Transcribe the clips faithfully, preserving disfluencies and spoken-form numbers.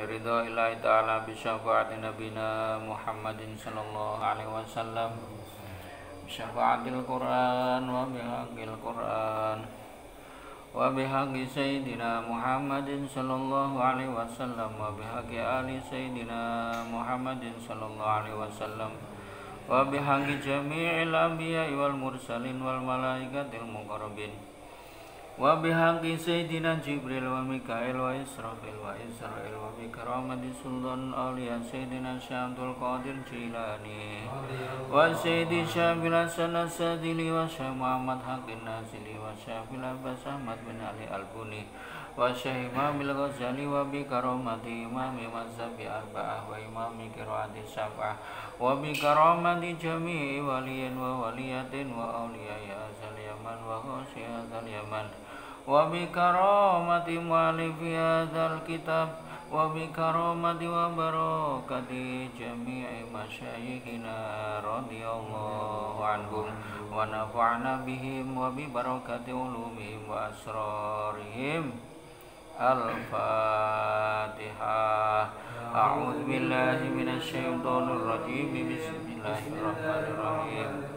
Ridha Ilahi Ta'ala bisyafa'ati Nabina Muhammadin sallallahu alaihi wasallam, bisyafa'atil Qur'an wa bihaqil Qur'an wa bihaqi Sayyidina Muhammadin sallallahu alaihi wasallam wa bihaqi Ali Sayyidina Muhammadin sallallahu alaihi wasallam wa bihaqi jami'il anbiya'i wal mursalin wal malaikatil muqarrabin wa bihaqi Sayyidina Jibril wa Mikail wa Israfil wa Israel wa bikaramati sultan awliya Sayyidina Syamsul Qadir Jilani wa Sayyidi Syamil Hasan Asadili wa Syekh Muhammad Hakim Nasili wa Syafil Abbas Ahmad bin Ali Al-Buni wa Syekh Imam Al-Ghazali wa bikaramati Imam Mazhabi Arba'ah wa Imam Qiraati Sab'ah wa bikaramati jami'i waliyin wa waliyatin wa awliya ya Yaman wa khusyatan Yaman wa bikaramati mu'alifi hadzal kitab wa bikaramati wa barakati jami'i masyayikhina radhiyallahu anhum wa nafa'na bihim wa bi barakati ulumihim wa asrarihim. Al-Fatihah. A'udzu billahi minasy syaithanir rajim. Bismillahirrahmanirrahim.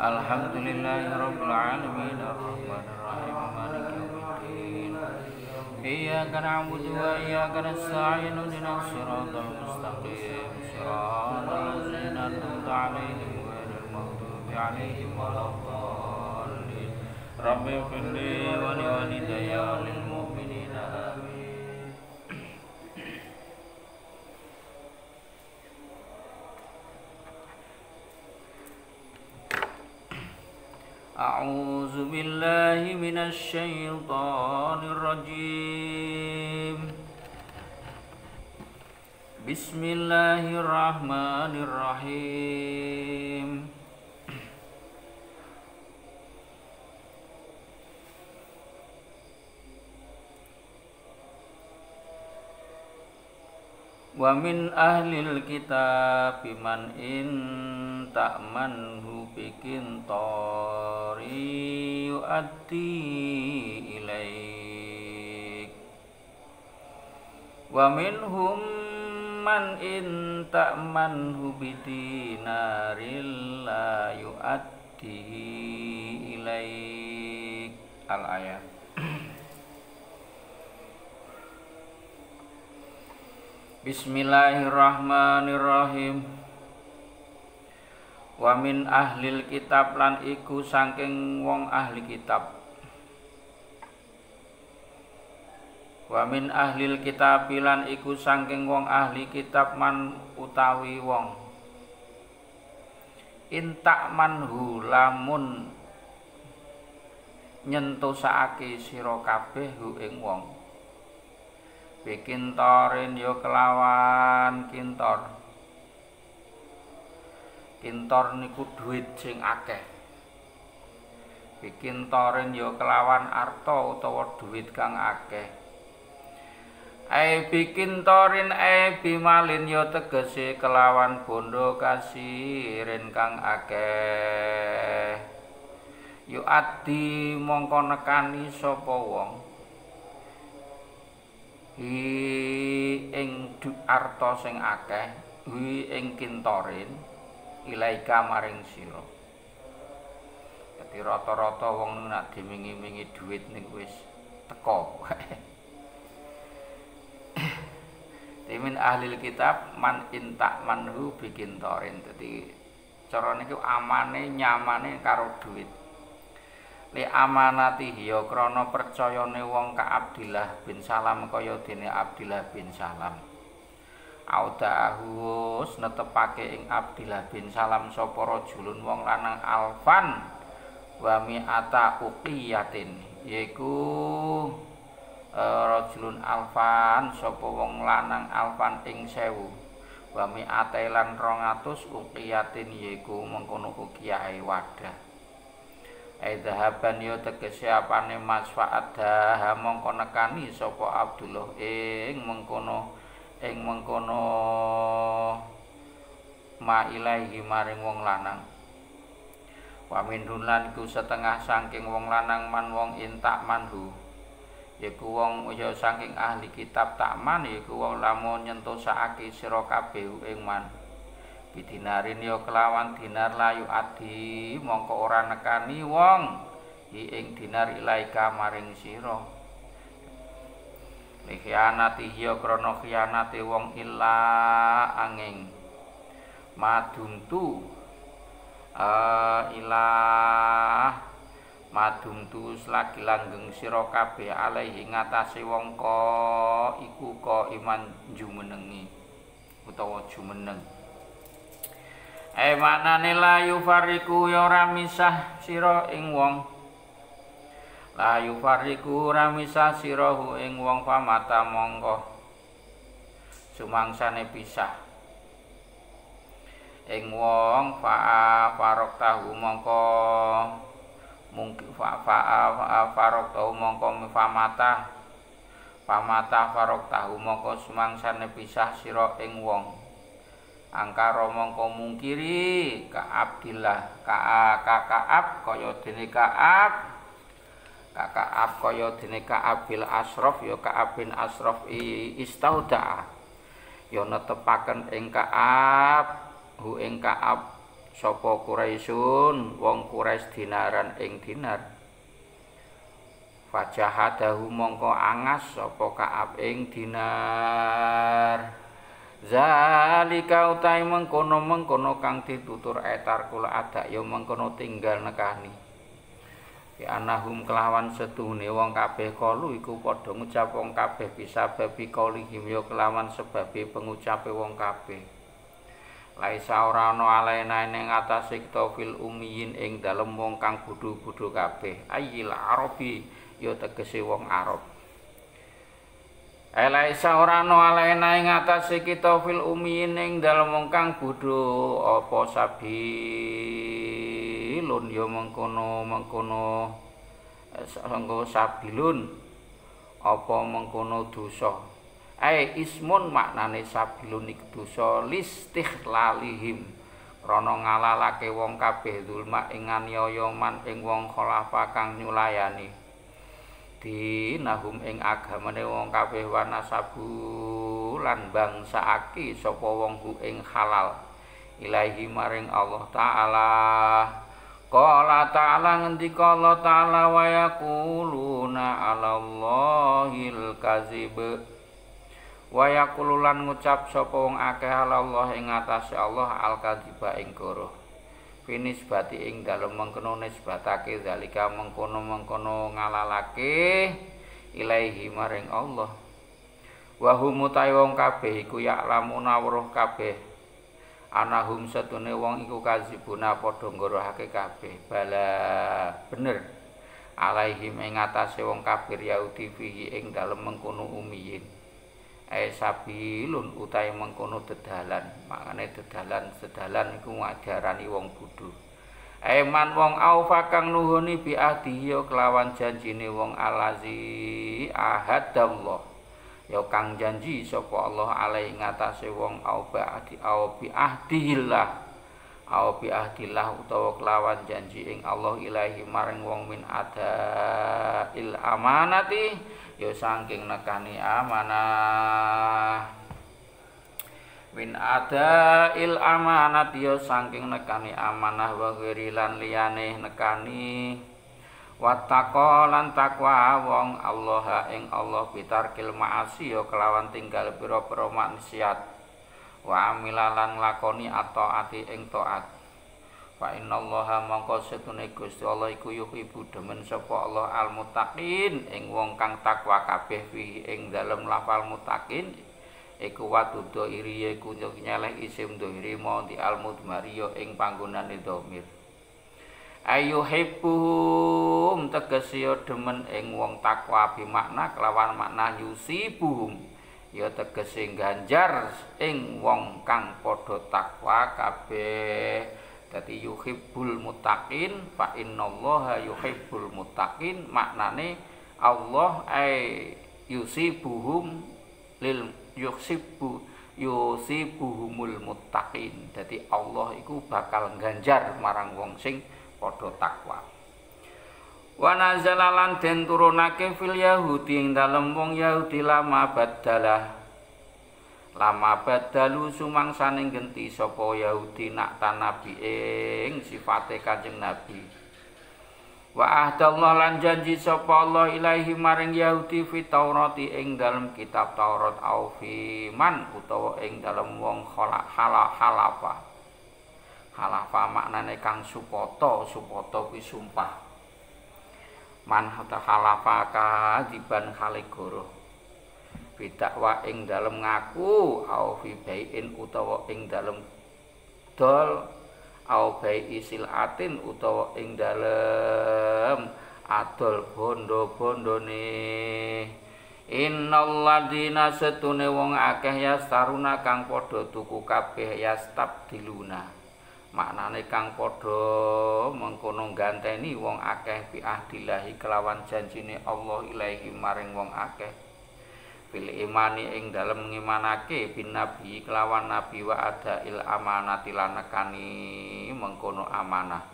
Alhamdulillahi rabbil alamin arrahmanir rahim maliki yaumiddin iyyaka na'budu wa iyyaka nasta'in ihdinas siratal mustaqim siratal ladzina an'amta 'alaihim ghairil maghdubi 'alaihim waladdallin rabbi ighfirli wa liwalidayya wa lil mu'minina amin. أعوذ بالله من الشيطان الرجيم. بسم الله الرحمن الرحيم. وَمِنْ أَهْلِ الْكِتَابِ مَنْ إِنْ تَأْمَنْهُ بِقِنْطَارٍ يُؤَدِّهِ إِلَيْكَ وَمِنْهُمْ مَنْ إِنْ تَأْمَنْهُ بِدِينَارٍ لَا يُؤَدِّهِ إِلَيْكَ. Al-Ayat. Bismillahirrahmanirrahim. Wa min ahlil kitab lan iku saking wong ahli kitab. Wa min ahlil kitab lan iku saking wong ahli kitab man utawi wong intak manhu lamun nyentusaake sira kabeh hu ing wong bikintorin yo kelawan kintor. Kintor niku duit sing akeh. Bikintorin yo kelawan arto utawa duit kang akeh. Ai bikintorin ai bimalin yo tegese kelawan bondo kasirin kang akeh. Yo adi mongko nekani sapa wong hi ing arta sing akeh hi ing kintorin ilaika maring sira. Dadi rata-rata wong nek dimingi-mingi dhuwit niku wis teko. Temen ahli kitab man intak manhu bikintorin. Dadi cara niku amane nyamane karo dhuwit. Li amanati ya krana percayane wong ka Abdillah bin Salam kaya dene Abdillah bin Salam. Audaahu netepake ing Abdillah bin Salam sapa rajulun wong lanang alfan wa mi'ata uqiyatin yaiku e, rajulun alfan sapa wong lanang alfan ing sewu wa mi'ata lan rong atus uqiyatin yaiku mengkono uqiyahe wadah. Aidhahaban yo tegese apane masfaat dah mongko nekani sapa Abdullah ing mengkono ing mengkono ma ilahi maring wong lanang. Wa min dulan ku setengah saking wong lanang man wong intak manhu yaiku wong ya saking ahli kitab takman yaiku wong lamun nyentosake sira kabeh ing man bidinarin ya kelawan dinar layu adi mongko ora nekani wong ing dinar ilaika maring sira khianati ya krana khianate wong illa angin madumtu uh, ilah madumtu selagi langgeng sira kabeh alaihi ngatasé wong ka iku ka iman jumenengi utawa jumeneng ae manane layu fariku ya ora misah sira ing wong layu fariku ora misah sirahu ing wong pamata mongko sumangsane pisah ing wong fa farok tahu mongko mungkin fa fa farok tahu mongko famata famata farok tahu mongko sumangsane pisah sira ing wong angkara mongko mungkiri ka Abdillah ka Kaab kaya dene Kaab Kaab kaya dene Kaab bil Asraf ya Kaab bin Asraf istauda ya netepaken ing Kaab hu ing Kaab sapa Quraisyun wong Quraisy dinaran ing dinar fajahadahu mongko angas sapa Kaab ing dinar zalika utai mengkono-mengkono kang ditutur etar kula adak ya mengkono tinggal nekani ya anahum kelawan setuhune wong kabeh kalu iku padha ngucap wong kabeh bisa babi kalihim ya kelawan sebabe pengucape wong kabeh laisa ora ana alaena ning atase kita fil ummiyin ing dalem wong kang bodho-bodho kabeh ayil arabi ya tegese wong arab laisa ora ana alaena ing atase kita fil ummiyin ing dalem wong kang bodho apa sabilun ya mengkono mengkono sanggo sabilun apa mengkono dosa ai ismun maknane sabilun iku dosa listikhlalihim krana ngalalake wong kabeh zulma ing anyaya man ing wong khalafa kang nyulayani dinahum ing agamane wong kabeh wanasabu lan bangsaaki sapa wong ku ing halal ilahi maring Allah taala qala taala ngendika Allah taala wa yaquluna alallahil kadzib waya kululan ngucap sapa wong akeh Allah ing atase Allah al-kadziba ing koro finis bati ing dalem mengkono nisbatake zalika mengkono-mengkono ngalalake ilaihi maring Allah wa humu ta wong kabeh iku ya lamuna weruh kabeh anahum setune wong iku kadzibuna padha ngorohake kabeh bala bener alaihim ing atase wong kafir Yahudi fihi ing dalem mengkono umiyin ae sabilun utai mengkono dedalan makane dedalan sedalan iku ngajarani wong bodho ae man wong aufa kang nuhuni bi ahdi ya kelawan janjine wong alazi ahadallah ya kang janji sapa Allah alai ngatasé wong auba ahdi au bi ahdillah au bi ahdillah utawa kelawan janji ing Allah ilahi maring wong min ada il amanati ya saking nekani amanah min ada il amanat ya saking nekani amanah wa ghairilan liyane nekani wattaqa lan takwa wong Allah ing Allah bitarkil maasi ya kelawan tinggal pira-pira maksiat wa amilalan lakoni ataati ing taat fa innallaha mangko setune Gusti Allah iku yuhibu demen sapa Allah al-muttaqin ing wong kang takwa kabeh fi ing dalem lafal muttaqin iku watu dhairi iku nyeleh isim dhairi mau di al-mudmari ya ing panggonane dhamir ayuhibbuhum tegese ya demen ing wong takwa bi makna kelawan makna yusibuhum ya tegese ganjar ing wong kang padha takwa kabeh dadi yuhibbul muttaqin fa innallaha yuhibbul muttaqin maknane Allah ay yusibuhum lil yusibu yusibuhumul muttaqin dadi Allah iku bakal ganjar marang wong sing padha takwa Wanazalalan den turunake fil Yahudi ing dalem wong Yahudi lama badalah lama badalu sumangsaning genti sapa Yahudi nak tanabi ing sifate Kanjeng Nabi. Wa ahdallah lan janji sapa Allah ilaahi maring Yahudi fi Taurati ing dalem kitab Taurat au fi man utawa ing dalem wong khala halafa. Halafa maknane kang supata, supata kuwi sumpah. Man khalafa kadiban khaligoro bidakwa ing dalem ngaku au fi bai'in utawa ing dalem dol au bai'i silatin utawa ing dalem adol bondo-bondone. Innalladzina setune wong akeh yastaruna kang padha tuku kabeh yastabdiluna maknane kang padha mengkono ganteni wong akeh bi'ahdillahi kelawan janjine Allah ilaahi maring wong akeh bil imani ing dalem ngimanake bin nabi kelawan nabi wa adail amanati lan nekani mengkono amanah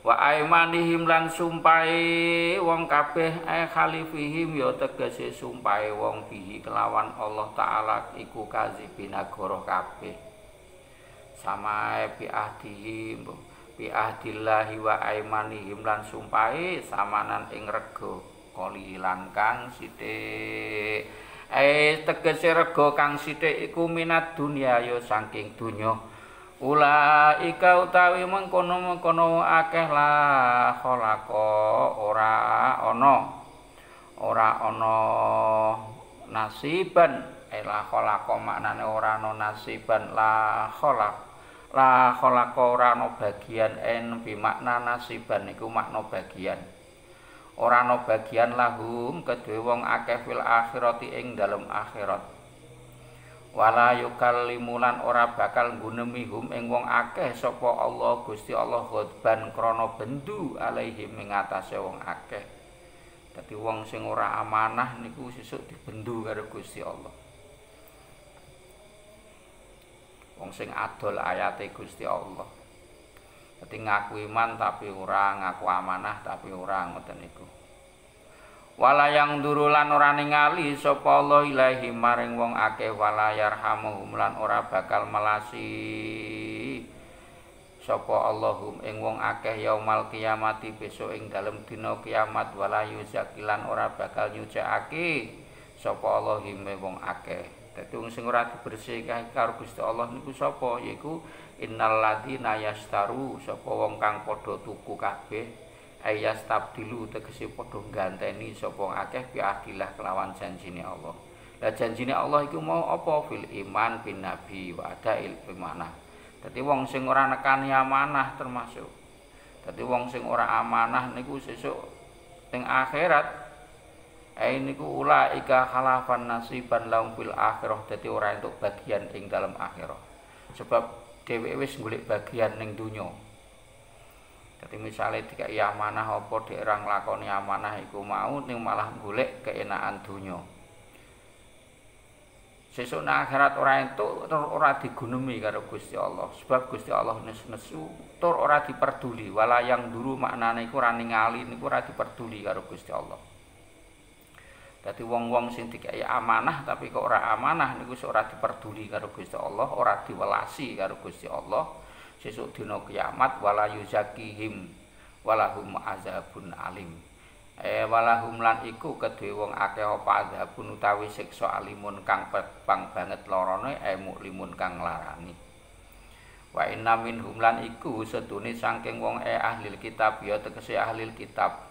wa aimanihim lan sumpahe wong kabeh ay khalifihim ya tegese sumpahe wong bihi kelawan Allah taala iku kazibina goro kabeh samae bi'ahdihi bi'ahdillahi wa aimanihim lan sumpahe samanan ing rego kali langkang sithik eh tegese rego kang sithik iku minat dunya ya saking dunya ulaika utawi mengkono-mengkono akeh la khalaqa ora ana ora ana nasiban eh la khalaqa maknane ora ana nasiban la khalaq la khalaqa ora ana bagian en bi makna nasiban iku makna bagian ora ana bagian lahum kedhe wong akeh fil akhirati ing dalem akhirat wala yukallimulan ora bakal nggunemi hum ing wong akeh sapa Allah Gusti Allah ghadban krana bendu alaihi ing atase wong akeh dadi wong sing ora amanah niku sesuk dibendu karo Gusti Allah. Wong sing adol ayate Gusti Allah. Dadi ngaku iman tapi ora, ngaku amanah tapi ora, ngoten niku. Wala yang durulan ora ningali sapa Allah ilahi maring wong akeh wala yarhamuhum lan ora bakal melasi sapa Allahum ing wong akeh yaumal kiamati besok ing dalem dina kiamat wala yuzakilan ora bakal nyucakake sapa Allahum ing wong akeh. Dadi wong sing ora dibersihake karo Gusti Allah niku sapa yaiku innal ladzina yastaru sapa wong kang padha tuku kabeh ayastabdilu tegese padha ganteni sapa akeh biadilah kelawan janjine Allah. Lah janjine Allah iku mau apa fil iman bin nabi wa adail imanah. Dadi wong sing ora nekani amanah termasuk. Dadi wong sing ora amanah niku sesuk ning akhirat ainiku ula ika khalafan nasiban laum fil akhirah dadi ora entuk bagian ing dalam akhirah sebab dheweke wis golek bagian ning donya dadi misale dikai amanah apa dhek ora nglakoni amanah iku mau ning malah golek keenaan donya sesuk nang akhirat ora entuk tur ora digunemi karo Gusti Allah sebab Gusti Allah nesu tur ora diperduli wala yang dulu maknane iku ora ningali niku ora diperduli karo Gusti Allah. Dadi wong-wong sing dikai amanah tapi kok ora amanah niku ora diperduli karo Gusti Allah, ora diwelasi karo Gusti Allah. Sesuk dina kiamat wala yuzakihim walahum azabun alim. Eh walahum lan iku kedhe wong akeh apa azabun utawi siksa alimun kang pang banget lorone eh muklimun kang larani. Wa inna minhum lan iku sedune saking wong eh ahli kitab ya tegese ahli kitab.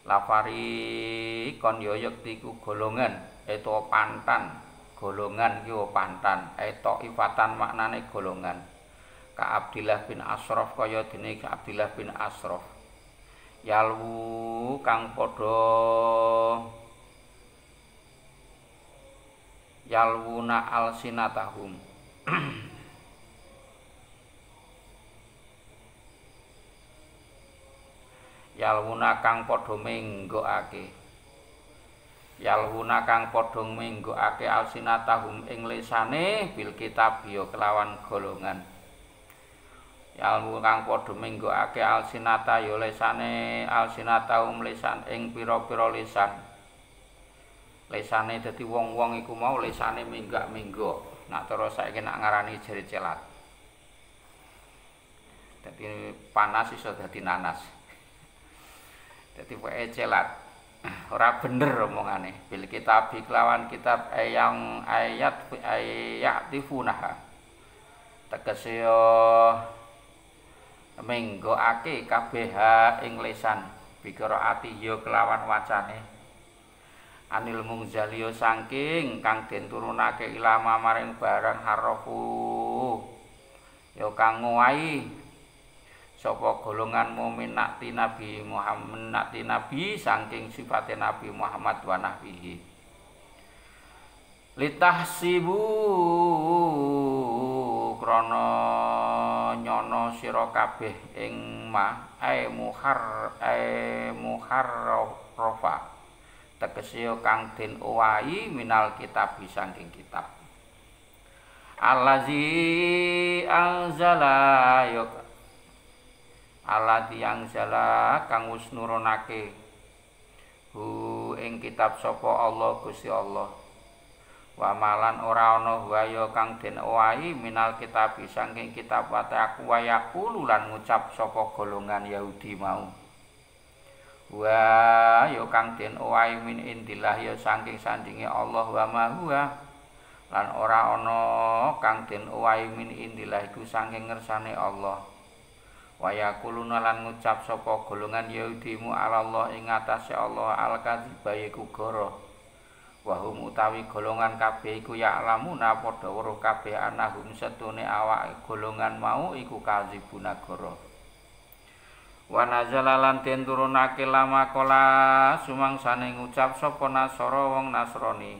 Lafari kon yoyok tiku golongan eto pantan golongan yo pantan eto ifatan maknane golongan ka Abdillah bin Ashraf kaya dene Abdillah bin Ashraf yalwu kang padha yalwuna alsinatahum yalwuna kang padha menggokake yalwuna kang padha menggokake alsinatahum ing lesane bil kitab ya kelawan golongan Yalmu kang padha menggoake alsinata ya lesane alsinata um lesan ing pira-pira lesan. Lesane dadi wong-wong iku mau lesane menggak-menggok. Nak terus saiki nak ngarani jericelat. Dadi panas iso dadi nanas. Dadi wae celat. Ora bener omongane. Bil kitab kelawan kitab ayang ayat ayatifunah. Tegese yo menggokake kabeh ing lesan biqiraati ya kelawan wacane anil mungzali saking kang den turunake ilama maring barang harafu ya kang ngowahi sapa golongan mukmin nakti Nabi Muhammad nakti Nabi saking sifate Nabi Muhammad wa nahwihi litahsibu krana nyono sira kabeh ing ma ae muhar ae muharrafa tegese kang den owahi minal kitab saking kitab allazi anzala ya allazi anzala kang wis nurunake hu ing kitab sapa Allah Gusti Allah wa malan ora ana waya kang den owahi minal kitab saking kitab wa taqwa yaqulu lan ngucap saka golongan Yahudi mau wa ya kang den owahi min indillah ya saking sandinge Allah wa ma huwa lan ora ana kang den owahi min indillah iku saking ngersane Allah wa yaquluna lan ngucap saka golongan Yahudi mu Allah ing atase Allah al-kadziba iku goro wahum utawi golongan kabeh iku ya alamuna padha weruh kabeh anahum setune awak golongan mau iku kazibu nagara wa nazalalan den turunake lama kala sumangsane ngucap sapa nasara wong nasrani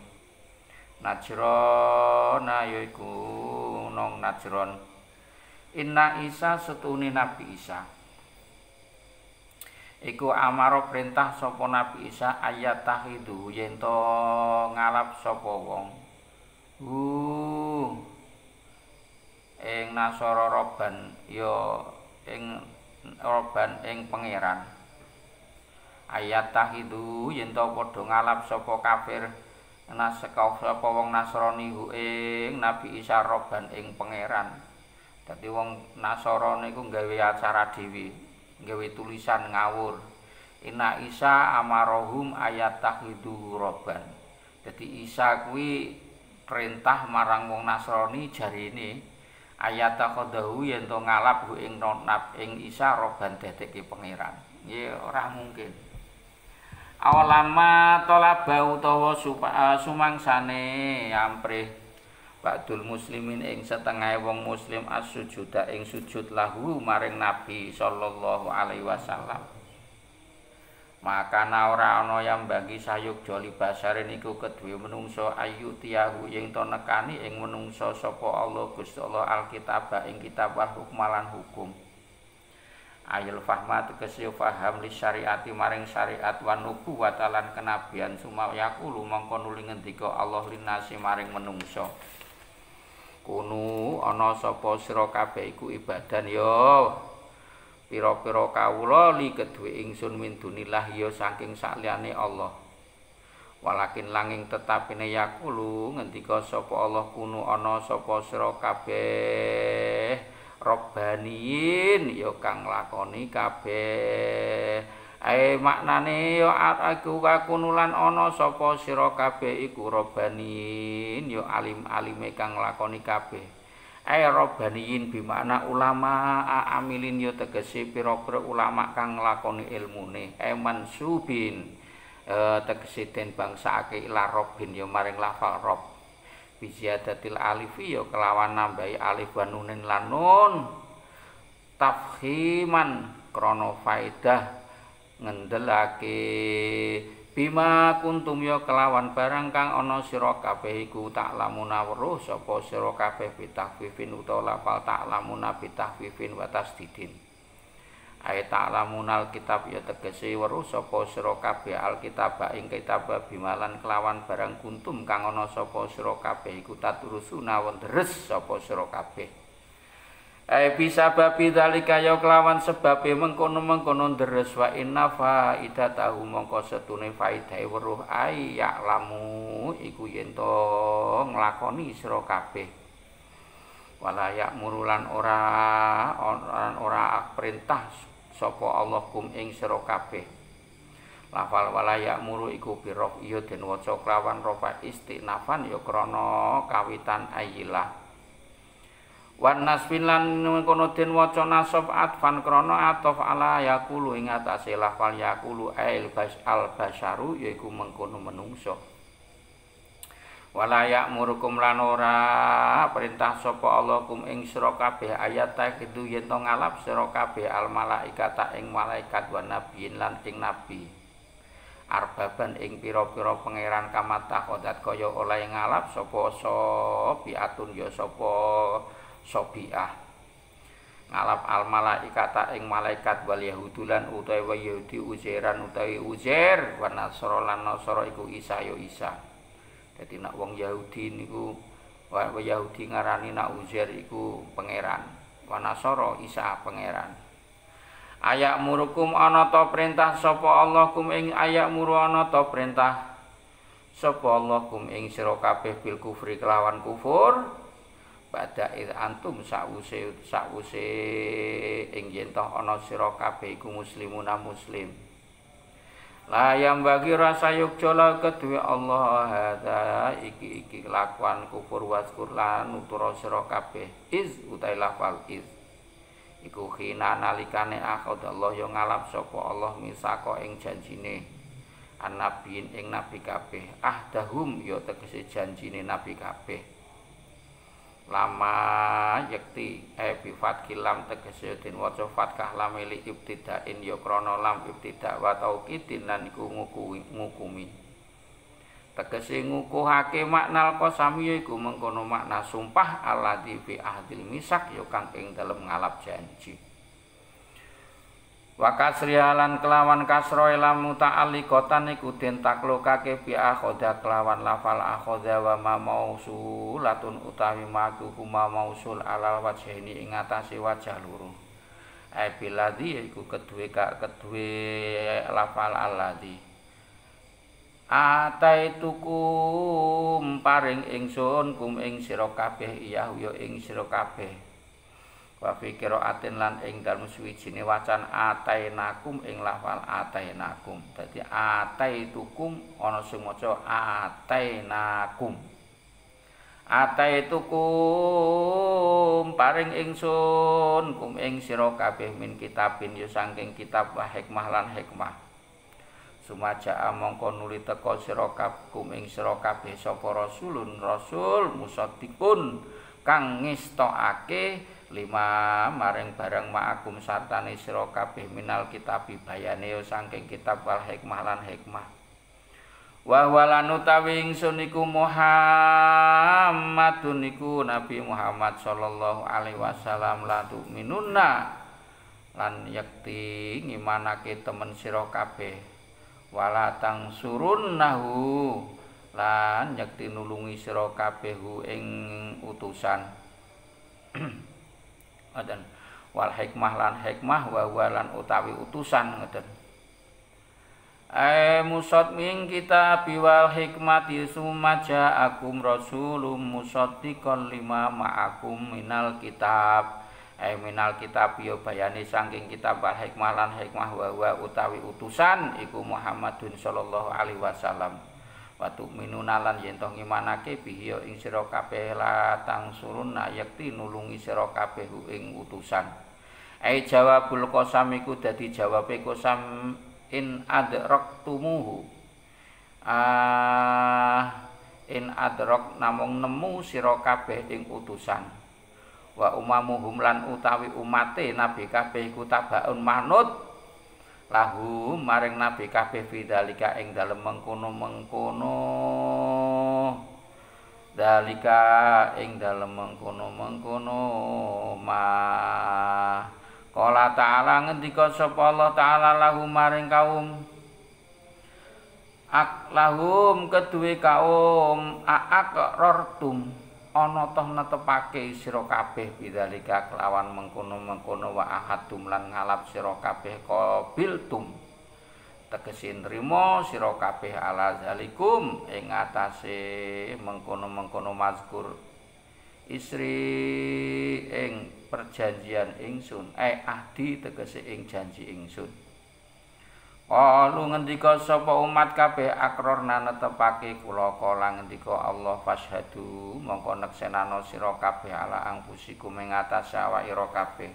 najron ayoiku nong najron inna isa setune nabi isa iku amaro perintah sapa Nabi Isa ayat tahidu yen to ngalap sapa wong hu ing nasara roban ya ing roban ing pangeran ayat tahidu yen to padha ngalap sapa kafir nasaka sapa wong Nasrani hu ing Nabi Isa roban ing pangeran dadi wong Nasara niku gawe acara dhewe gawe tulisan ngawur inna isa amarohum ayat tahidu roban jadi isa kuwi perintah marang wong nasrani jari ini ayat tahodahu yang to ngalap hu ing nonap ing isa roban dadeki pangeran ya ora mungkin awalama tolabau tawa sumangsane amprih Ba'dul muslimin ing setengah wong muslim as-sujuda ing sujud lahu maring Nabi sallallahu alaihi wasallam. Maka ora ana yang bagi sayuk joli basare niku kedue menungso ayu tiahu ing to nekani ing menungso sapa Allah Gusti Allah Al-Kitab ing kitab hukmalan hukum. Ayul fahmat tegese faham li syariati maring syariat wa nubuwwat lan kenabian sumayaqulu mongko nuli ngendika Allah linasi maring menungso. Kunu ana sapa sira kabeh iku ibadan ya pira-pira kawula li kedue ingsun mindunillah ya saking sakliyane Allah walakin langing tetapine yakulu ngendika sapa Allah kunu ana sapa sira kabeh robbaniin ya kang lakoni kabeh ae maknane ya aku kakunulan ana sapa sira kabeh iku robbaniin ya alim-alime kang lakoni kabeh ae robbaniin bimakna ulama amilin ya tegese pira-pira ulama kang lakoni ilmune ae mansubin e, tegese den bangsaake ila robbin ya maring lafal rob bijadatil alifi ya kelawan nambahi alif wa nunin lan nun tafhiman krana faedah ngendelake bima kuntum ya kelawan barang kang ana sira kabeh iku tak lamuna weruh sapa sira kabeh bitahfifin utawa lafal tak lamuna bitahfifin wa tasdidin ae tak lamuna alkitab ya tegese weruh sapa sira kabeh alkitab ing kitab bimalan kelawan barang kuntum kang ana sapa sira kabeh iku taturusuna wonderes sapa sira kabeh ai bisababi dzalika ya kelawan sebabe mengkono-mengkono deres wa inna faidatahu mongko setune faidahe weruh ai ya lamu iku yen to nglakoni sira kabeh wala ya murulan ora ora ora perintah sapa Allah kum ing sira kabeh lafal wala ya muru iku birok ya den waca kelawan rofa istinafan ya krana kawitan ayilah wan nasfilan mengkono den waca nasab atfan krana atof ala yaqulu ing atase lafal yaqulu ail basal basaru yaiku mengkono menungso wala ya'murukum lan ora perintah sapa Allah kum ing sira kabeh ayat takidu yen to ngalap sira kabeh al malaikata ing malaikat wan nabiin lan ing nabi arbaban ing pira-pira pangeran kamatah kodat kaya oleh ngalap sapa sobiatun ya sapa sobiah ngalap al malaikata ing malaikat wal yahudulan utawa yahudi uzairan utawi uzair wa nasra lan nasra iku isa ya isa dadi nek wong yahudi niku wa yahudi ngarani nek uzair iku pangeran wa nasra isa pangeran ayak murukum ana ta perintah sapa Allah kum ing ayak muru ana ta perintah sapa Allah kum ing sira kabeh bil kufri kelawan kufur pada ir antum sause sause ing yen toh ana sira kabeh iku muslimuna muslim la yang bagi rasa yukjala kedue Allah hadza iki iki kelakuan kufur waskur lan nutura sira kabeh iz utailah fal iz iku khina nalikane akhad Allah yo ngalap sapa Allah misako ing janjine annabiin ing nabi kabeh ahdahum yo tegese janjine nabi kabeh lama yakti epi fathil lam tegese den waca fathah lam li ibtidain ya krana lam ibtidah wa taukidin lan iku ngukumi tegese ngukuhake makna qasami yaiku mengkono makna sumpah alladzi fi ahdil misak ya kang ing dalem ngalap janji wa kasrialan kelawan kasra lam muta'alliqatan iku den taklukake bi akhoda kelawan lafal akhoda wa ma mausulatun utawi maku huma mausul alal wajhini ing atase wajah loro ai biladhi iku kedue ka kedue lafal alladhi ataitukum paring ingsun kum ing sira kabeh iya ya ing sira kabeh wa fi qiraatin lan ing dalem suwijine wacan atainakum ing lafal atainakum dadi ataitukum ana sing maca atainakum ataitukum paring ingsun kum ing sira kabeh min kitabin ya saking kitab wa hikmah lan hikmah sumaja mongko nuli teka sira kabkum ing sira kabeh sapa rasulun rasul musaddiqun kang ngistokake lima maring barang ma'akum sartane sira kabeh minal kitabi bayane saking kitab wal hikmah lan hikmah wa walan utawi ingsun iku Muhammadun iku Nabi Muhammad sallallahu alaihi wasallam la tu'minunna lan yakti ngimanake temen sira kabeh wala tangsurunnahu lan yakti nulungi sira kabeh ing utusan ngeten wal hikmah lan hikmah wa walan utawi utusan ngeten ai musad ming kita biwal hikmati sumaja akum rasulum musaddiqan lima ma'akum minal kitab ai minal kitab yo bayane saking kitab wal hikmah lan hikmah wa wa utawi utusan iku Muhammadun sallallahu alaihi wasallam watu minuna lan yen to ngimanake bihi ing sira kabeh la tangsurun yakti nulungi sira kabeh ing utusan ai jawabul qasam iku dadi jawabe qasam in adraktumuhu ah in adrak namung nemu sira kabeh ing utusan wa umamuhum lan utawi umate nabi kabeh iku tabaun manut lahu maring nabi kabeh fidzalika ing dalem mengkono-mengkono dalika ing dalem mengkono-mengkono ma qala ta'ala ngendika sapa Allah ta'ala lahu maring kaum ak lahum kedue kaum aqrartum ana toh netepake sira kabeh bidzalika kelawan mengkono-mengkono wa ahadum lan ngalap sira kabeh qabiltum tegesin rimo sira kabeh ala zalikum ing atase mengkono-mengkono mazkur isri ing perjanjian ingsun eh ahdi tegese ing janji ingsun. Qalu ngendika sapa umat kabeh akrorna netepake kula kala ngendika Allah fashhadu mongko neksenana sira kabeh ala angpusikum ing atase awakira kabeh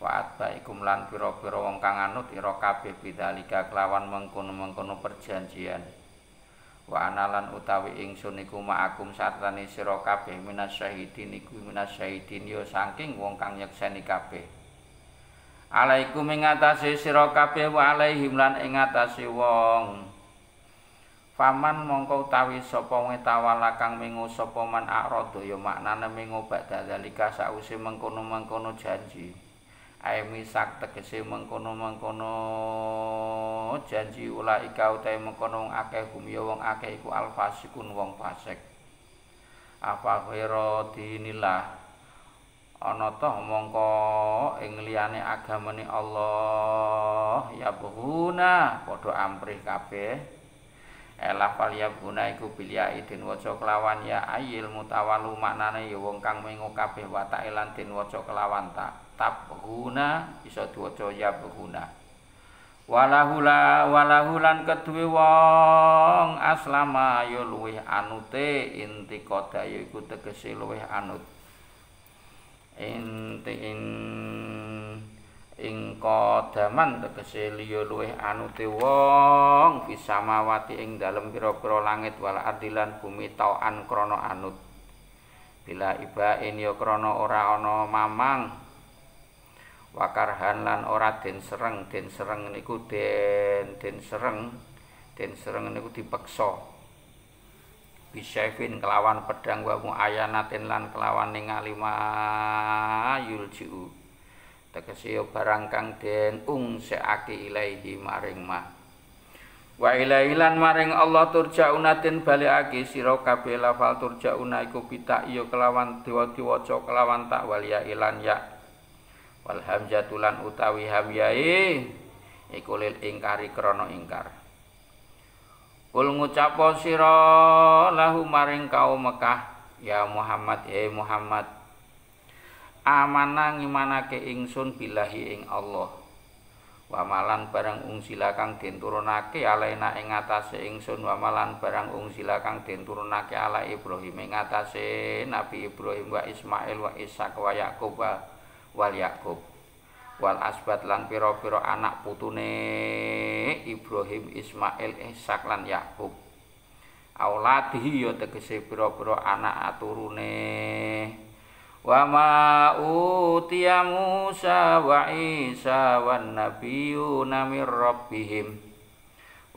wa ataikum lan pira-pira wong kang anut ira kabeh bidzalika kelawan mengkono-mengkono perjanjian wa analan utawi ingsun iku ma'akum sartane sira kabeh minasyahidin iku minasyahidin yo saking wong kang nyekseni kabeh alaikum ing atase sira kabeh wa alaihim lan ing atase wong faman mongko utawi sapa wetawala kang mengo sapa man arada ya maknane mengo badha zalika sause mengkono-mengkono janji aemi sak tegese mengkono-mengkono janji ulaika utahe mengkono akeh hum ya wong akeh iku alfasikun wong fasik apa ghairu dinillah ana ta mongko ing liyane agamane Allah ya buhuna padha amprih kabeh elah palyabuna iku bilai den waca kelawan ya ayil mutawallu maknane ya wong kang mengo kabeh watake lan den waca kelawan ta tabguna iso diwaca ya buhuna walahula walahulan keduwe wong aslama ya luweh anute intiqada ya iku tegese luweh anut inti ing ing kodaman tegese liya luweh anute wong fisamawati ing dalem pira-pira langit wal ardilan bumi tauan krana anut bila ibaen ya krana ora ana mamang wakarhan lan ora den sereng den sereng niku den den sereng den sereng niku dipeksa bisyafin kelawan pedang wa muayanatin lan kelawan ningali mayuljiu tegese barang kang den ungsekake ilahi maring ma wa ilailan maring Allah turjaunatin balekake sira kabeh lafal turjauna iku pitak ya kelawan diwaca kelawan tak wal ya ilan ya wal hamzatulan utawi hamyae iku lil ingkari krana ingkar kul ngucap sira lahu maring kaum Mekah ya Muhammad ya Muhammad amanah ngimanake ingsun billahi ing Allah wamalan barang ungsila kang den turunake alaina ing atase ingsun wamalan barang ungsila kang den turunake ala Ibrahim ing atase Nabi Ibrahim wa Ismail wa Ishak wa Yakub wal Yakub wal asbat lan pira-pira anak putune Ibrahim Ismail Ishak lan Yakub auladihi ya tegese pira-pira anak aturune wa ma utiya Musa wa Isa wan nabiyuna mir rabbihim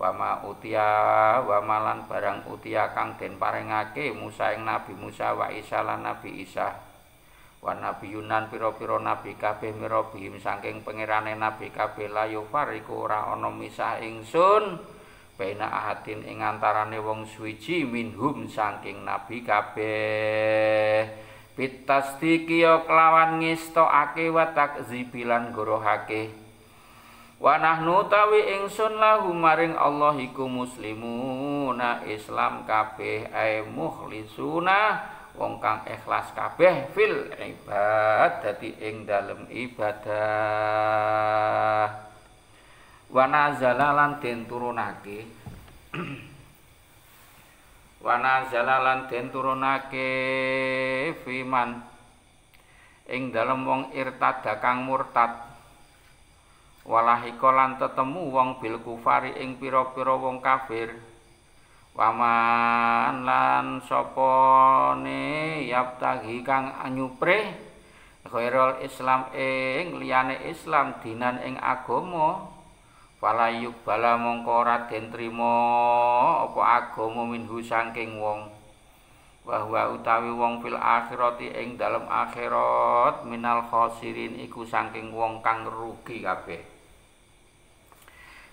wa ma utiya wa malan barang utiya kang den paringake Musa ing Nabi Musa wa Isa lan Nabi Isa wan nabi yunan pira-pira nabi kabeh mirabihim saking pangerane nabi kabeh layu fariku ora ana misah ingsun baina ahadin ing antarane wong suwiji minhum saking nabi kabeh bitasdiqiya kelawan ngistokake wa takdzibilan gorohake wa nahnu tawi ingsun lahu maring Allah iku muslimuna Islam kabeh ay mukhlisuna wong kang ikhlas kabeh fil ibadati ing dalem ibadah wanazalalan den turunake wanazalalan den turunake fiman ing dalem wong irtada kang murtad walahika lan tetemu wong bil kufari ing pira-pira wong kafir waman lan sopone yaptagi kang anyupre khairul Islam ing liyane Islam dinan ing agama falayuk bala mongko ora den trima apa agama minhu saking wong bahwa utawi wong fil akhirati ing dalem akhirat minal khosirin iku saking wong kang rugi kabeh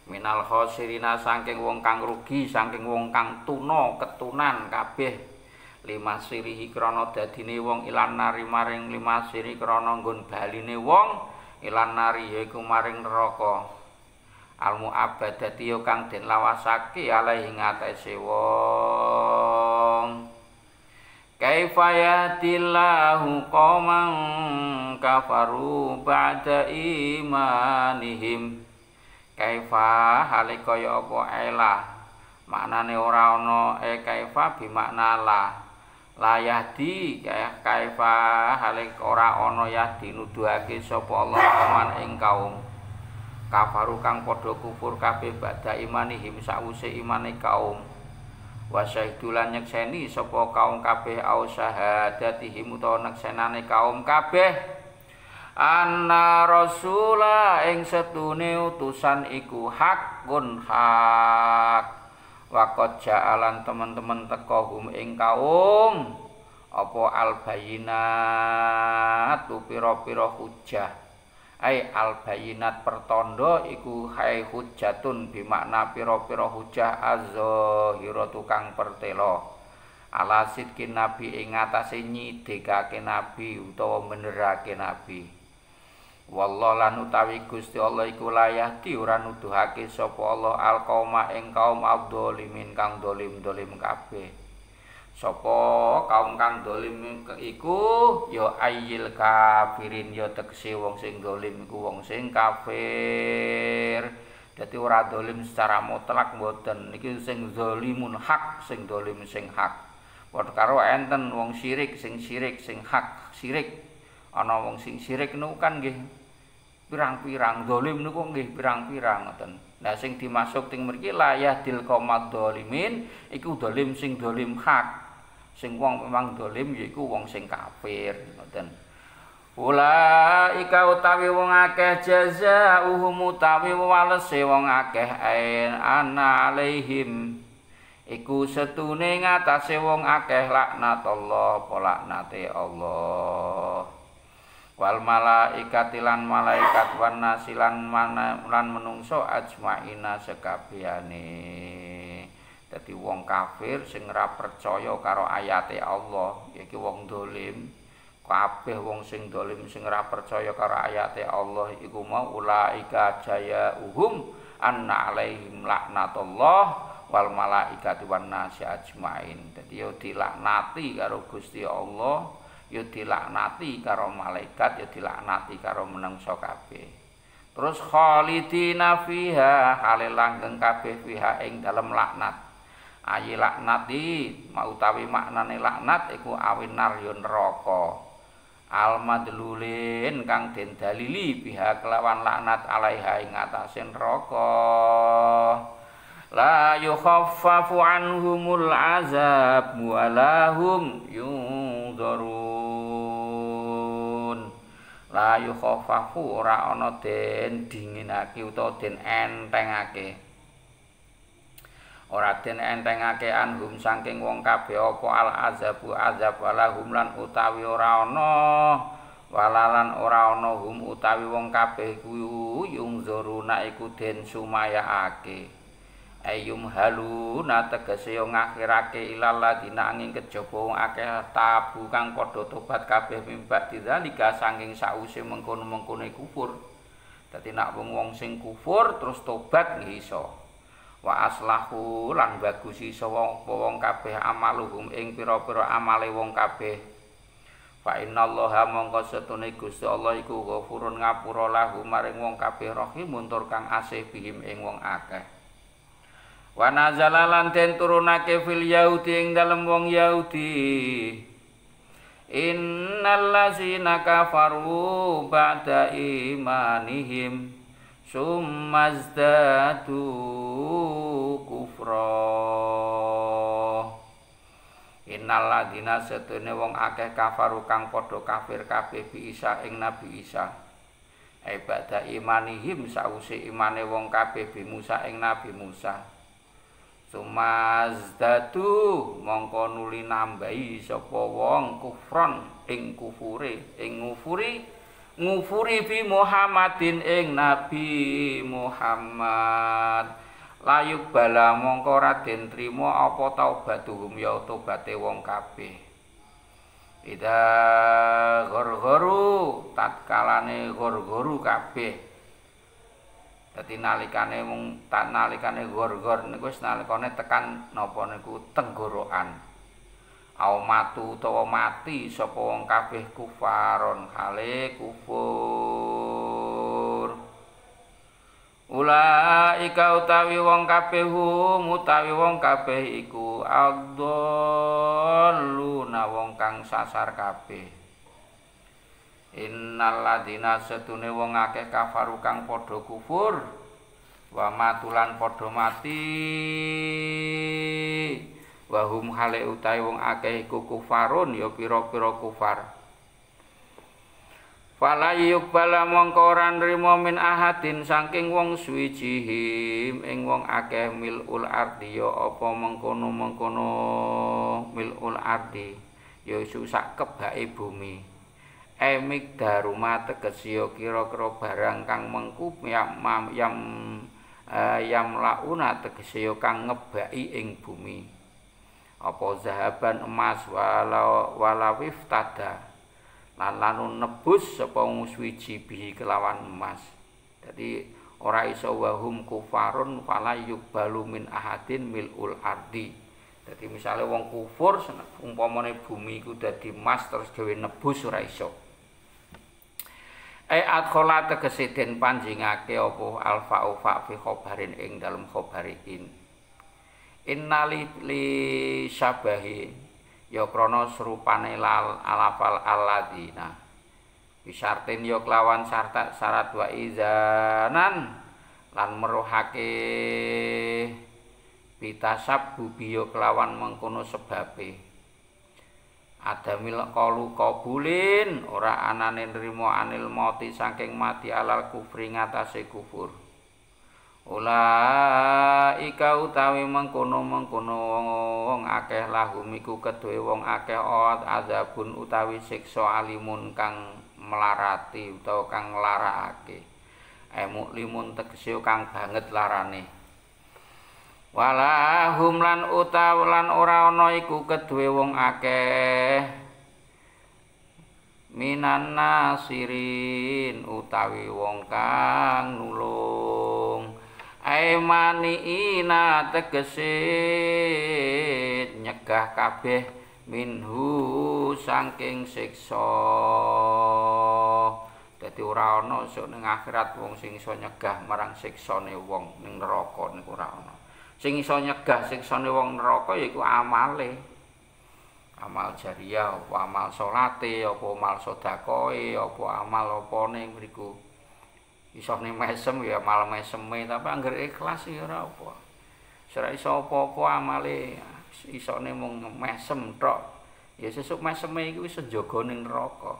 minal khosirina saking wong kang rugi saking wong kang tuna ketunan kabeh lima sirihi krana dadine wong ilan nari maring lima siri krana nggon baline wong ilan nari yaiku maring neraka almu abadati yo kang den lawasake alai ing atase wong kaifa yatillahu qauman kafaru ba'da imanihim kaifa hale kaya apa ela maknane ora ana e kaifa bi maknala layahdi ya kaifa halik ora ana yahdi nuduhake sapa Allah man ing kaum kafaru kang padha kufur kabeh badha imanihim sawise imane kaum wasaidulan nyekseni sapa kaum kabeh au syahadatihim utawa neksenane kaum kabeh anna rasula ing setune utusan iku hakun hak waqad ja'alan teman-teman teko hum ing kaum apa albayinat tu pira-pira hujjah ai albayinat pertanda iku hai hujjatun bimakna pira-pira hujjah az-zahira tukang pertelo ala sidkin nabi ing atase nyidhekake nabi utawa benerake nabi wallah lan utawi Gusti Allah iku layah diura nuduhake sapa Allah alqauma ing kaum abdolimin kang dolim-dolim kabeh sapa kaum kang dolim iku ya ayyil kafirin ya tegese wong sing dolim iku wong sing kafir dadi ora dolim secara mutlak mboten niki sing zalimun hak sing dolim sing hak padha karo enten wong syirik sing syirik sing hak syirik ana wong sing syirik niku kan nggih pirang-pirang zalim niku nggih pirang-pirang ngoten. Lah sing dimasuk teng mriki layah dil qomad zalimin iku zalim sing zalim hak. Sing wong memang zalim yaiku wong sing kafir ngoten. Ulaika utawi wong akeh jazaa'uhum utawi walese wong akeh ain ana alaihim iku setune ngatasé wong akeh laknatullah polaknate Allah. Wal malaikati lan malaikat wan nasi lan mana lan menungso ajmaina sekabehane. Dadi wong kafir sing ora percaya karo ayate Allah, iki wong dolim. Kabeh wong sing dolim sing ora percaya karo ayate Allah iku mau ulaika jaya uhum anna alaihim laknatullah wal malaikati wan nasi ajmain. Dadi yo dilaknati karo Gusti Allah. Ya dilaknati karo malaikat, ya dilaknati karo menungso kabeh. Terus khalidina fiha halil langgeng kabeh fiha ing dalem laknat. Ayi laknati mau utawi maknane laknat iku awinar ya neraka. Al madlulin kang den dalili fiha kelawan laknat alaiha ing atase neraka. La yukhaffafu anhumul azab wa lahum yunzarun. La yukhaffafu ora ana den dinginake utawa den entengake ora den entengake anhum saking wong kabeh apa al azabu azab walahum lan utawi ora ana walalan ora ana hum utawi wong kabeh kuwi yungzuruna iku den sumayaake ayum haluna tegese yo ngakhirake ilal ladina angin kejaba akeh tabu kang padha tobat kabeh mimba dzalika saking sause mengkono-mengkono kufur. Dadi nek wong-wong sing kufur terus tobat nggih iso. Wa aslahu lan bagusi iso wong kabeh amaluhum ing pira-pira amale wong kabeh. Fa innallaha mongko setune Gusti Allah iku ghafurun ngapura lahum maring wong kabeh rahimun tur kang asih bihim ing wong akeh. Wa nazala lan den turunake fil yahudi ing dalem wong Yahudi innal ladzina kafaru ba'da imanihim summa zdadu kufra innal ladzina setune wong akeh kafaru kang padha kafir kabeh bi Isa ing Nabi Isa ai ba'da imanihim sause imane wong kabeh bi Musa ing Nabi Musa sumazdatu mongko nuli nambahi sapa wong kufron ing kufure ing ngufuri ngufuri bi Muhammadin ing Nabi Muhammad Layuk bala mongko raden trimo apa taubatuhum ya tobaté wong kabeh. Ida gorgoru tatkalane gorgoru kabeh. Dadi nalikane mung tak nalikane gorgor niku wis nalikane tekan napa niku tenggorokan. Au matu utawa mati sapa wong kabeh kufaron hale kufur. Ulaika utawi wong kabeh utawi wong kabeh iku adzalluna wong kang sasar kabeh. Innal ladzina setune wong akeh kafaru kang padha kufur wa matulan padha mati. Wahum hale utai wong akeh iku kufarun ya pira-pira kufar. Fala yuqbala mongko ora nrimo min ahadin saking wong suwijihim ing wong akeh milul ardi ya apa mengkono-mengkono milul ardi ya sak kebake bumi. Emik daruma tegesi ya kira-kira barang kang mengkup yam yam uh, yam launa tegesi ya kang ngebaki ing bumi. Apa zahaban emas walau walawif tada lan lanun nebus sapa muswiji bihi kelawan emas. Jadi ora iso wahum kufarun fala yuqbalu min ahadin milul ardi. Jadi misalnya wong kufur umpamane bumi iku dadi emas terus dhewe nebus ora iso. Ai adkhala tegese den panjingake apa alfa ufa fi khabarin ing dalem khabariin. Innali li syabahi ya krana serupane lal alafal alladzina bisartin ya kelawan syarat syarat wa izanan lan meruhake pitasab bubi ya kelawan mengkono sebabe adamil qalu qabulin ora anane nrimo anil mati saking mati alal kufri ngatasé kufur. Ulaika utawi mengkono-mengkono wong akeh lahum iku kedue wong akeh od azabun utawi siksa alimun kang melarati utawa kang nglarakake. Emuk limun tegese kang banget larane. Walahum lan utawa lan ora ana iku kedue wong akeh minan nasirin utawi wong kang nulung. Aimaniina tegese nyegah kabeh minhu saking siksa. Dadi ora ana esuk ning akhirat wong sing iso nyegah marang siksane wong ning neraka niku ora ana. Sing iso nyegah siksane wong neraka yaiku amale. Amal jariyah, apa amal salate, apa amal sedekahe, apa amal opone mriku. Isone mesem ya malah meseme tapi angger ikhlas ya ora apa. Ora iso apa-apa amale isone mung mesem tok. Ya sesuk meseme iki wis njaga ning neraka.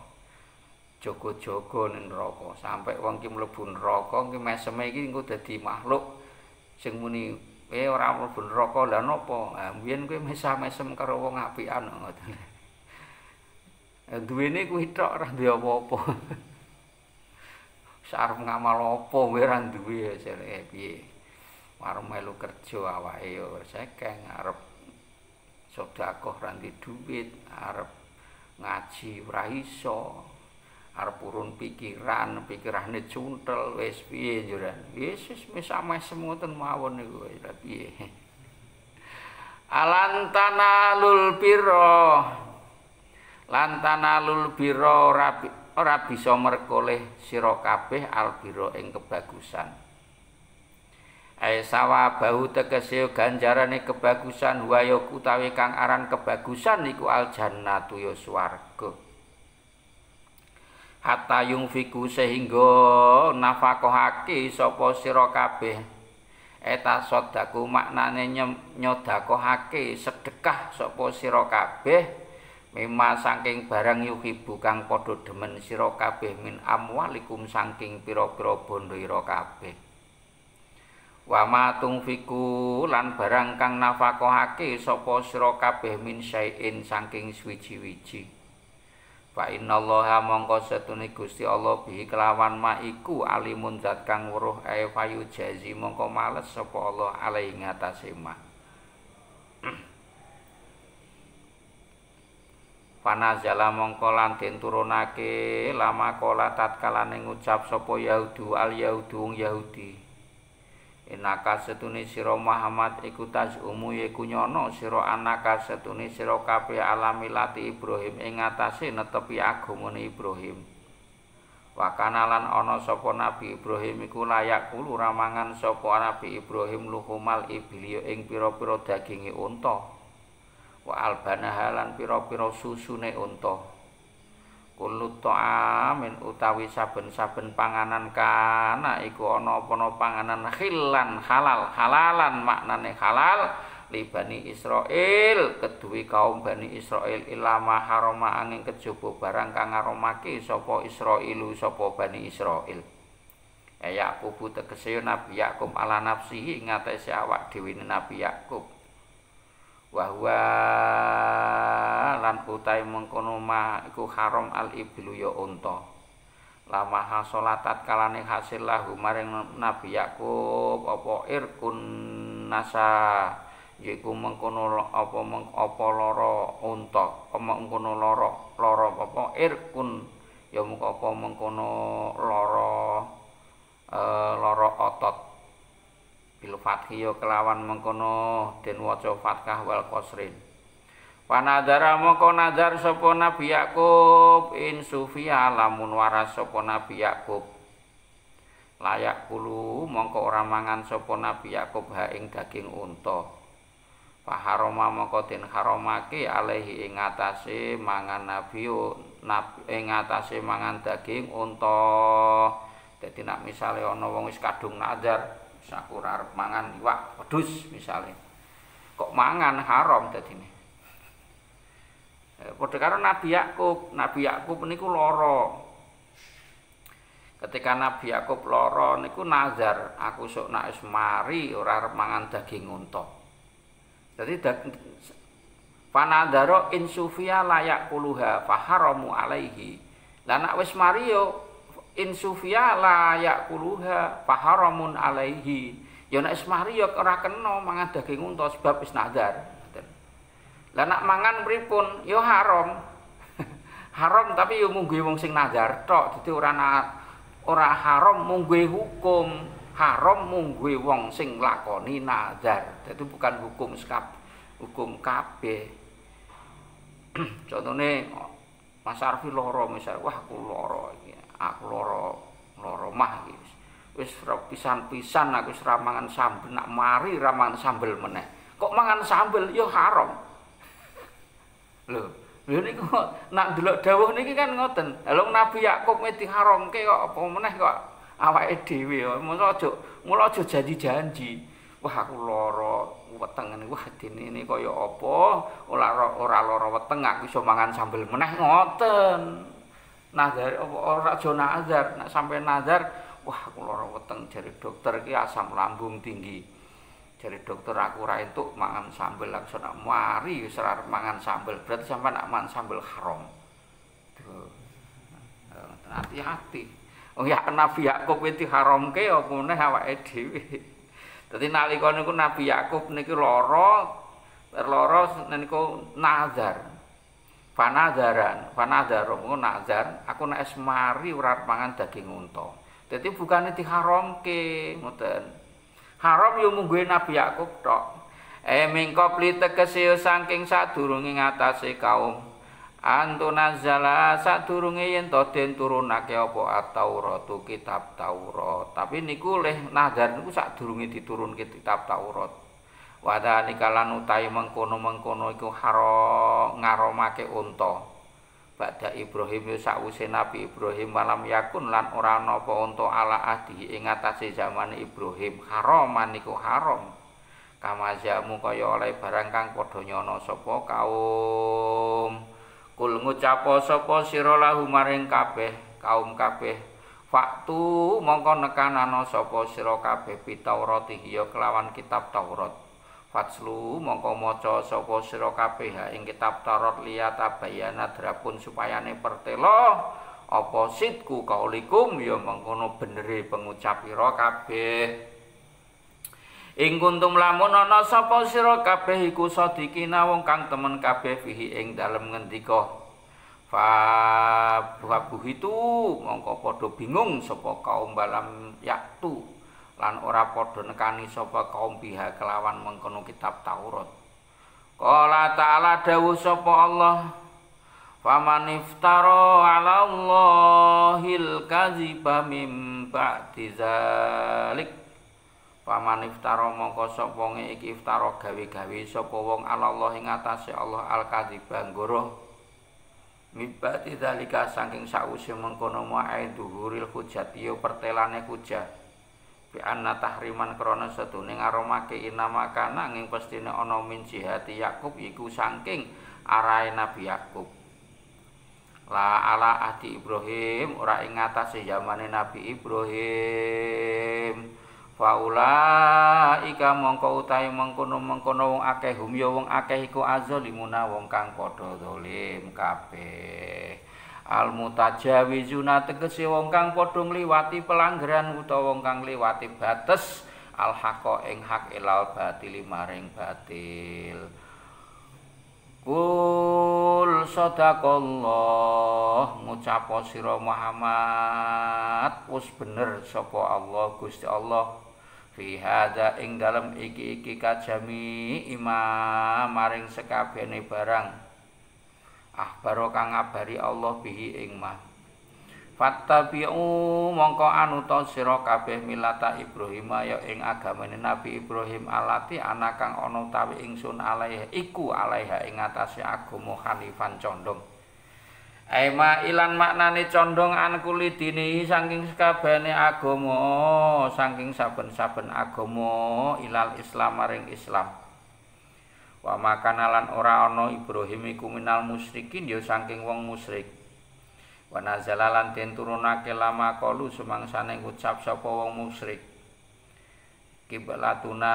Jaga-jaga ning neraka. Sampai wong ki mlebu neraka ki meseme iki engko dadi makhluk sing muni eh ora mlebu neraka lha napa? Ha mbiyen kowe mesah-mesem karo wong apikan ngoten. Duwene kuwi tok ora duwe apa-apa. Sarep ngamal apa kowe ora duwe jare piye. Warung melu kerja awake yo sekeng arep sedekah ora ndek duit, arep ngaji ora iso, arep urun pikiran, pikirane cuntel wis piye jare. Yesus wis mesem ngoten mawon niku lha piye. Alantanalul birra lantanalul birra rabi ora bisa merkoleh sira kabeh albiro ing kebagusan. Ai sawabahu tegese ganjarane kebagusan wa ya utawi kang aran kebagusan niku aljannatu ya swarga. Hatta yungfiku sehingga nafakohake sapa sira kabeh. Eta sedekah maknane nyodakohake sedekah sapa sira kabeh. Mema saking barang yuhibu kang padha demen sira kabeh min amwalikum saking pira-pira bondo ira kabeh. Wa ma tungfiku lan barang kang nafakohake sapa sira kabeh min syai'in saking swiji-wiji. Fa innallaha mongko setune Gusti Allah bihi kelawan maiku alimun zat kang weruh ae fayu jazi mongko males sapa Allah alai ngatasé ma. Panazala mongko lan den turunake lama kala tatkala ning ucap sapa Yahudu al Yahudu Yahudi. Enaka setune sira Muhammad iku tazumu iku nyono sira anaka setune sira kabeh alamilati Ibrahim ing ngatasé netepi agamane Ibrahim. Wakana lan ana sapa Nabi Ibrahim iku layak kulo ramangan sapa Nabi Ibrahim luhumal ibliyo ing pira-pira daginge unta wa albanaha lan pira-pira susune unta. Kullu ta'amin utawi saben-saben panganan kana iku ana apa-apa panganan khilan halal halalan maknane halal li Bani Israil keduwe kaum Bani Israil ilama haroma angin kejaba barang kang ngaromake sapa Israilu sapa Bani Israil ya Yakub tegese Nabi Yakub ala nafsihi ngatese awak dhewe Nabi Yakub wa huwa lan utai mengkono ma iku haram al iblu ya unta lama hasolatat kalane hasil lahu maring Nabi Yakub apa irkun nasa yaiku mengkono apa apa lara unta mengkono lara lara apa irkun ya apa mengkono lara eh lara otot bil fathi ya kelawan mengkono den waca fathah wal qasrin panadara moko nadar sapa Nabi Yakub in sufiya lamun waras sapa Nabi Yakub layak kulu mongko ora mangan sapa Nabi Yakub ha ing daging unta paharoma moko den haramake alehi ing atase mangan nabi ing atase mangan daging unta dadi nek misale ana wong wis kadung nadar sakura arep mangan iwak wedhus misale kok mangan haram dadine padha karo Nabi Yakub Nabi Yakub niku lara ketika Nabi Yakub lara niku nazar aku sok nek wis mari ora arep mangan daging unta. Jadi panadaro in sufia layak kuluha faharamu alaihi. Lah nek wis mari yo in sufia layak kuluha faharamun alaihi. Ya nek wis mari yo ora kena mangan daging unta sebab wis nazar. Lah nek mangan pripun yo haram. Haram tapi yo mungguhe wong sing nazar tok. Dadi ora ora haram mungguhe hukum. Haram mungguhe wong sing lakoni nazar. Itu bukan hukum skab, hukum kabeh. Contohnya Mas Arfi lara misal, wah aku lara iki. Aku lara, lara mah iki. Wis pisan-pisan aku wis ra mangan sambel, nak mari ra mangan sambel meneh. Kok mangan sambel ya haram. Lho, lho niku nak ndelok dawuh niki kan ngoten. Lha Nabi Yakub mesti haramke kok apa meneh kok awake dhewe mula aja mula aja janji-janji wah aku lara weteng niku wah dene iki kaya apa ora ora lara weteng aku iso mangan sambel meneh ngoten nazar ora aja nazar nek sampe nazar wah aku lara weteng jare dokter iki asam lambung tinggi jare dokter aku ora entuk mangan sambel aku ora mari wis ora mangan sambel berarti sampean nak mangan sambel haram hati-hati. Oh ya Nabi Yakub iki haramke apa meneh awake dhewe. Dadi nalika niku Nabi Yakub niki lara, lara niku nazar. Panazaran, panazar niku nazar, aku nek es mari ora mangan daging unta. Dadi bukane diharamke, ngoten. Haram yo mungguhe Nabi Yakub tok. E mingko plite kesih saking sadurunge ngatasé kaum Antunazzala sadurunge yen to den turunake apa at-Taurat kitab Taurat. Tapi niku leh nazar niku sadurunge diturunke kitab Taurat. Wa dzalika lan utahe mengkono-mengkono iku haram ngaromake unta. Badha Ibrahim ya sakwise Nabi Ibrahim malam yakun lan ora ana apa unta ala ahdi ing atase zaman Ibrahim haraman niku haram. Kamajamu kaya oleh barang kang padha nyana sapa kaum kul ngucapo sapa sira lahu maring kabeh kaum kabeh faktu mongko nekanana sapa sira kabeh pitaurat ya kelawan kitab Taurat Fatslu mongko maca sapa sira kabeh ing kitab tarot liya tabayana drapun supayane pertela apa sidku kaulikum ya mengkono benere pengucap ira kabeh. Ing kuntum lamun ana sapa sira kabeh iku sadikina wong kang temen kabeh fihi ing dalem ngendika. Fa buhitu mongko padha bingung sapa kaum balam yaktu lan ora padha nekani sapa kaum pihak kelawan mengkono kitab Taurat. Qala ta'ala dawuh sapa Allah, faman iftara 'ala Allahil kadziba mim ba'di zalik. Faman iftara mongko sapa wong iki iftara gawe-gawe sapa wong 'ala Allah ing atase Allah al kadziba ngoro. Mibati dalika saking sause mengkono ma'ai duhuril hujatiyo pertelane hujah bi anna tahriman krana sedune ngaromake inama kana nging pestine ana min jihati Yakub iku saking arahe Nabi Yakub la ala ahdi Ibrahim ora ing atase zamane Nabi Ibrahim faula ika mongko utahe mengkono-mengkono wong akeh hum ya wong akeh iku azalimuna wong kang padha zalim kabeh al mutajawizuna tegese wong kang padha ngliwati pelanggaran utawa wong kang ngliwati bates al haqa ing hak ilal batil maring batil Qul sadaqallah ngucap sira Muhammad wis bener sapa Allah Gusti Allah fi hadza ing dalem iki-iki kajami imam maring sekabehane barang ahbaro kang ngabari Allah bihi ing mah fattabi'u mongko anuta sira kabeh milata Ibrahim ya ing agamane Nabi Ibrahim alati ana kang ana utawi ingsun alaiha iku alaiha ing atase agama hanifan condong aima ilan maknane condong an kulidini saking sakabehane agama saking saben-saben agama ilal Islam maring Islam wa makanalan ora ana Ibrahim iku minal musyrikin ya saking wong musyrik wana zalalan ten turunake lama kalu sumangsane ngucap sapa wong musyrik kiblatuna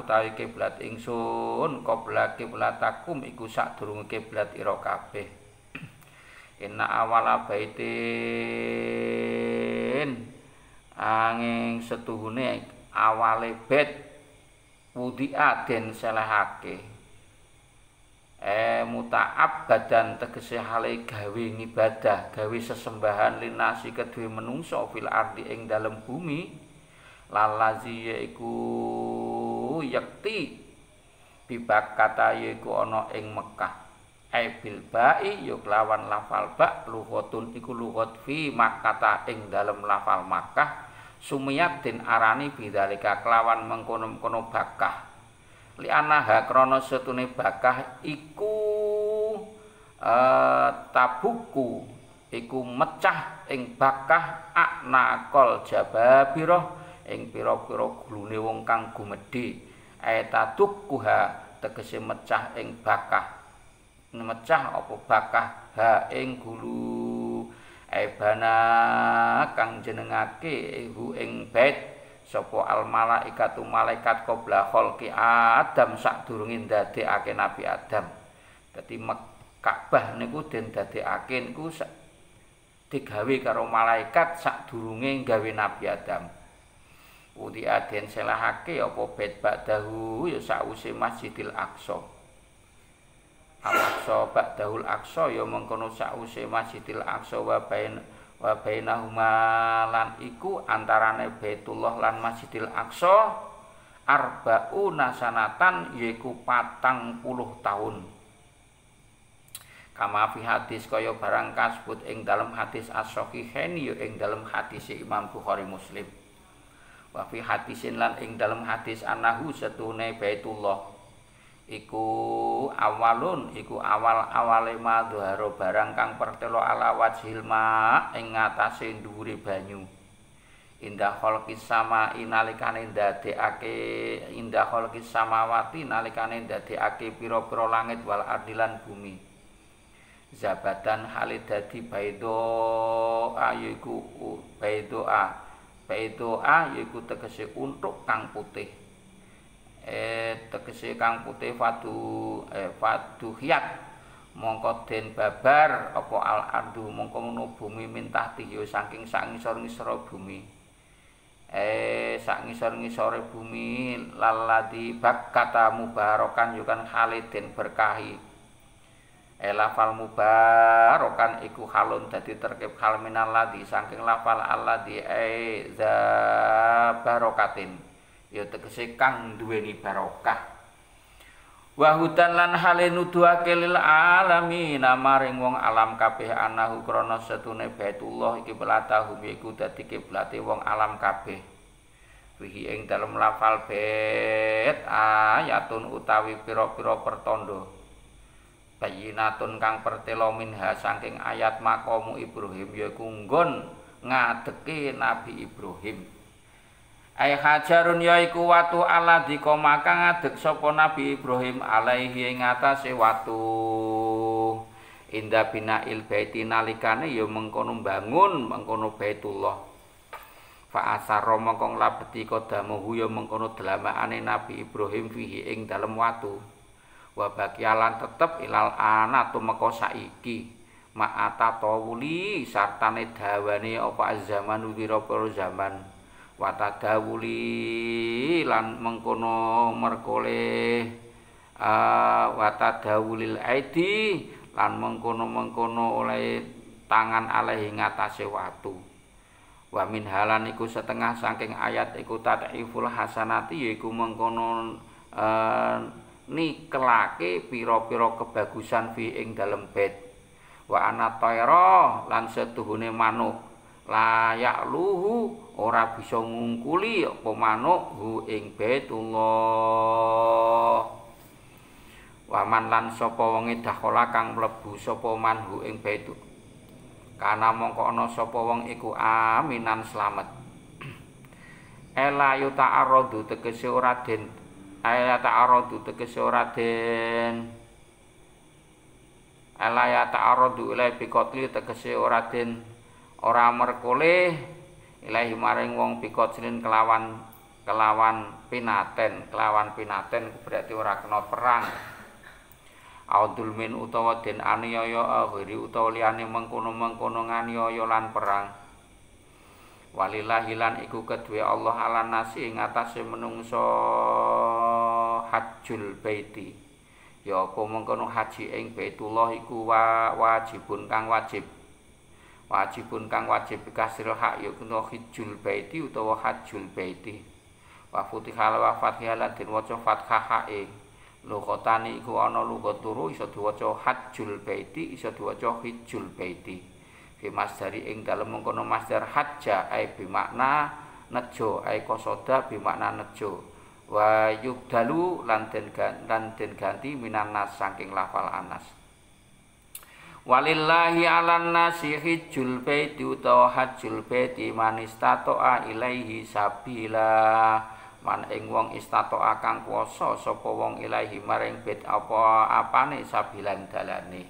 utawi kiblat ingsun qabla kiblatakum iku sadurunge kiblat ira kabeh inna awala baitin angin setuhune awale bait wudi'a den selehake Eh, muta'ab badan tegese hale gawe ngibadah gawe sesembahan linasi kedue menungso fil ardi ing dalem bumi lalazi yaiku yakti bibak kata yaiku ana ing Mekah ai bil ba'i ya kelawan lafal ba lugatun iku lugat fi Makkah ing dalem lafal Makkah sumiyat den arani bidzalika kelawan mengkono-kono bakah li anaha krana setune bakah iku e, tabuku iku mecah ing bakah aknaqol jababirah ing pira-pira glune wong kang gumedhe aitadukuha tegese mecah ing bakah mecah apa bakah ha ing gulu ebana kang jenengake hu ing bait sapa al malaikatu malaikat qabla khalqi Adam sadurunge ndadekake Nabi Adam. Dadi Ka'bah niku den dadekake niku digawe karo malaikat sadurunge gawe Nabi Adam. Uti aden selahake apa bait ba'dahu ya sause Masjidil Aqsa. Al-Aqsa ba'dahul Aqsa ya mengkono sause Masjidil Aqsa wa bain wa bainahuma lan iku antarane Baitullah lan Masjidil Aqsa arbauna sanatan yaiku patang puluh tahun kama fi hadis kaya barang kasebut ing dalam hadis as-sahihain ya ing dalam hadis Imam Bukhari Muslim wa fi hadisin lan ing dalam hadis anahu setune Baitullah iku awalun iku awal-awale madharo barang kang pertelo ala wajhil ma ing ngatasé dhuwure banyu indah kholqis sama inalikane ndadekake indah kholqis samawati nalikane ndadekake pira-pira langit wal ardilan bumi zabatan halid dadi baido ayiku baidoa baidoa yaiku tegese unthuk kang putih eh tegese kang putih fadu eh fadu hiyat mongko den babar apa al ardu mongko ngono bumi mintah tiyo saking sak ngisor-ngisor bumi eh sak ngisor-ngisore bumi laladi bakata mubarakan yukan khalidin berkahi. Lafal mubarokan iku halun dadi terkep hal minal ladhi saking lafal alladhi aiza barokatin ya tegese kang duweni barokah wa hudan lan hale nuduhake lil alamin maring wong alam kabeh anahu krana setune Baitullah iki pelatahu iku dadi kiblate wong alam kabeh wihi ing dalem lafal bait ayatun utawi pira-pira pertanda bayinatun kang pertelo minha saking ayat maqamu Ibrahim yaiku nggon ngadeke Nabi Ibrahim. Ai hajarun yaiku watu alladzi koma kang ngadek sapa Nabi Ibrahim alaihi ing atase watu. Inda binail baiti nalikane ya mengkono mbangun mengkono Baitullah. Fa asarra mongko nglabeti kodamuhu ya mengkono delamaane Nabi Ibrahim fihi ing dalem watu. Wa bakialan tetep ilal ana tumeka saiki ma'ata tawuli sartane dawane apa azamanu pira-pira zaman wa tadawuli lan mengkono merkole uh, wa tadawulil aidi lan mengkono-mengkono oleh tangan aleh ing atase watu wa min halan iku setengah saking ayat iku tad'iful hasanati yaiku mengkono uh, nikelake pira-pira kebagusan fi ing dalem bait wa ana tayra lan setuhune manuk layak luhu ora bisa ngungkuli apa manuk hu ing Baitullah waman lan sapa wonge dakhala kang mlebu sapa man hu ing baitu kana mongko ana sapa wong iku aminan slamet ela yuta aradu tegese ora den ayat ta'aradu tegese ora den ayat ta'aradu ilahi bikotli tegese ora den ora merkole ilahi maring wong bikotlin kelawan kelawan pinaten kelawan pinaten berarti ora kena perang audul min utawa den aniaya akhiri utawa liyane mengkono-mengkono nganiaya lan perang walillahi lan iku kedue Allah ala nasi ing atase menungso hajjul baiti ya apa mengkono haji ing Baitullah iku wa wajibun kang wajib wajibun kang wajib kasril hak ya kuno hajjul baiti utawa hajjul baiti wa futihal wa fathiyala den waca fathah e lugatani iku ana lugat turu iso diwaca hajjul baiti iso diwaca hajjul baiti bimasdari ing dalem mengkono masdar hajja ai bimakna nejo ai kosoda bimakna nejo wa yubdalu lan den ganti, ganti minan nas saking lafal anas walillahi alan nasi hijjul baiti utawa hajjul baiti man istata'a ilaihi sabila man ing wong istata'a kang kuwasa sapa wong ilaihi maring bait apa apane sabilan dalane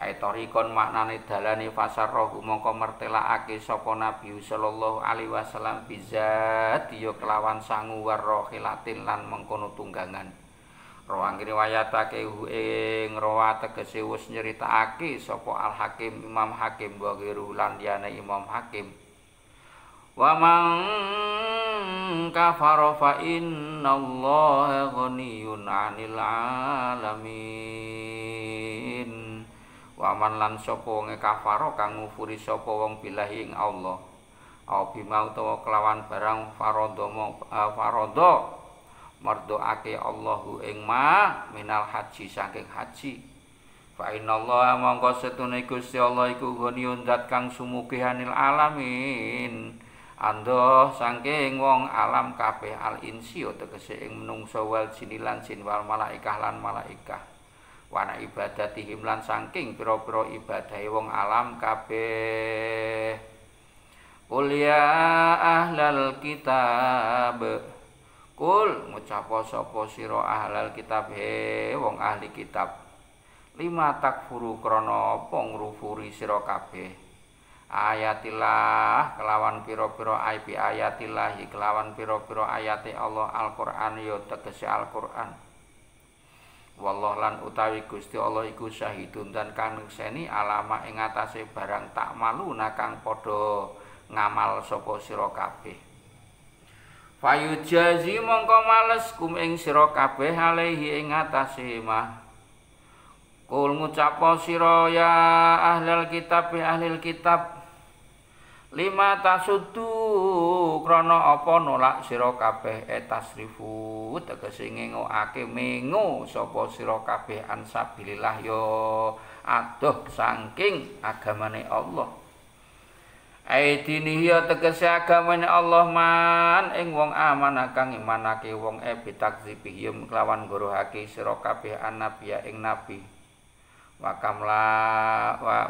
aitorikon maknane dalane fasarrohu mongko mertelaake sapa Nabi sallallahu alaihi wasallam bizat ya kelawan sangu warrohilatin lan mengkono tunggangan rawang riwayatake ing rawa tegese wis nyritakake sapa Al Hakim Imam Hakim wa ghiru lan diyane Imam Hakim wa man kafara fa innallaha ghaniyun 'anil 'alamin waman lan sapa wonge kafaro kang ngufuri sapa wong billahi ing Allah au bima utawa kelawan barang faradha faradha mardhoake Allahu ing ma minal haji saking haji fa innallaha mongko setune Gusti Allah iku ghaniyun zat kang sumugihanil alamin ando saking wong alam kabeh al insi tegese ing menungsa wal jin lan jin wal malaikah lan malaikah wana ibadatihim lan saking pira-pira ibadahe wong alam kabeh qul ya ahlal kitab qul ngucap sapa sira ahlal kitab he wong ahli kitab lima takfuru krana apa ngrufuri sira kabeh ayatillah kelawan piro-piro I P ayatillah kelawan piro-piro ayati Allah Al-Qur'an ya tegese Al-Qur'an. Wallah lan utawi Gusti Allah iku syahidun dan kang ngekseni alama ing atase barang tak malu nakang padha ngamal sapa sira kabeh. Fayujazi mongko males kum ing sira kabeh alaihi ing atase mah. Kul ngucapo sira ya ahlul kitab ya ahlul kitab lima tasudu krana apa nolak sira kabeh etasrifu tegese ngengokake mengo sapa sira kabeh ansabilillah ya adoh saking agamane Allah aidini ya tegese agamane Allah man ing wong amanah kang imanake wong e bitakzibihim kelawan gorohake sira kabeh annabi ya ing nabi wakamla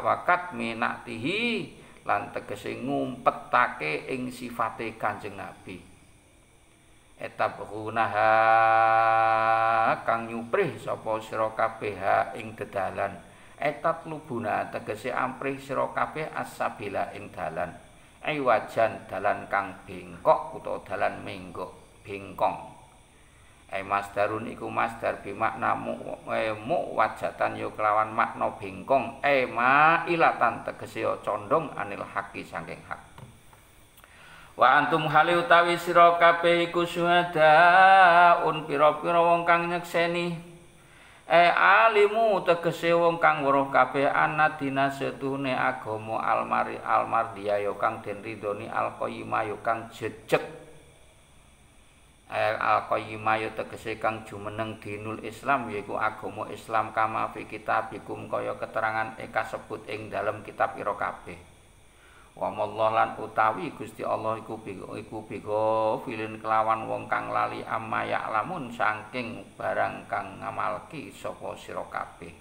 wakat minatihi lan tegese ngumpetake ing sifate Kanjeng Nabi etabhunaha kang nyuprih sapa sira kabeh ing dedalan etatlubuna tegese amprih sira kabeh asabila ing dalan ai wajan dalan kang bengkok utawa dalan menggok bengkong ai masdarun iku masdar bi makna mu wajatan ya kelawan makna bengkong ai ma ilatan tegese condong anil haqi saking hak wa antum hale utawi sira kabeh iku syuhada un pira-pira wong kang nyekseni e alimu tegese wong kang weruh kabeh ana dinasetune agama almari almardiya ya kang den ridoni alqayyima ya kang jejeg Al-Qayyimah ya tegese kang jumeneng dinul Islam yaiku agama Islam kama fi kitabikum kaya keterangan e kasebut ing dalem kitab ira kabeh. Wa mallahu lan utawi Gusti Allah iku iku bego filin kelawan wong kang lali amma ya'lamun saking barang kang ngamalki saka sira kabeh.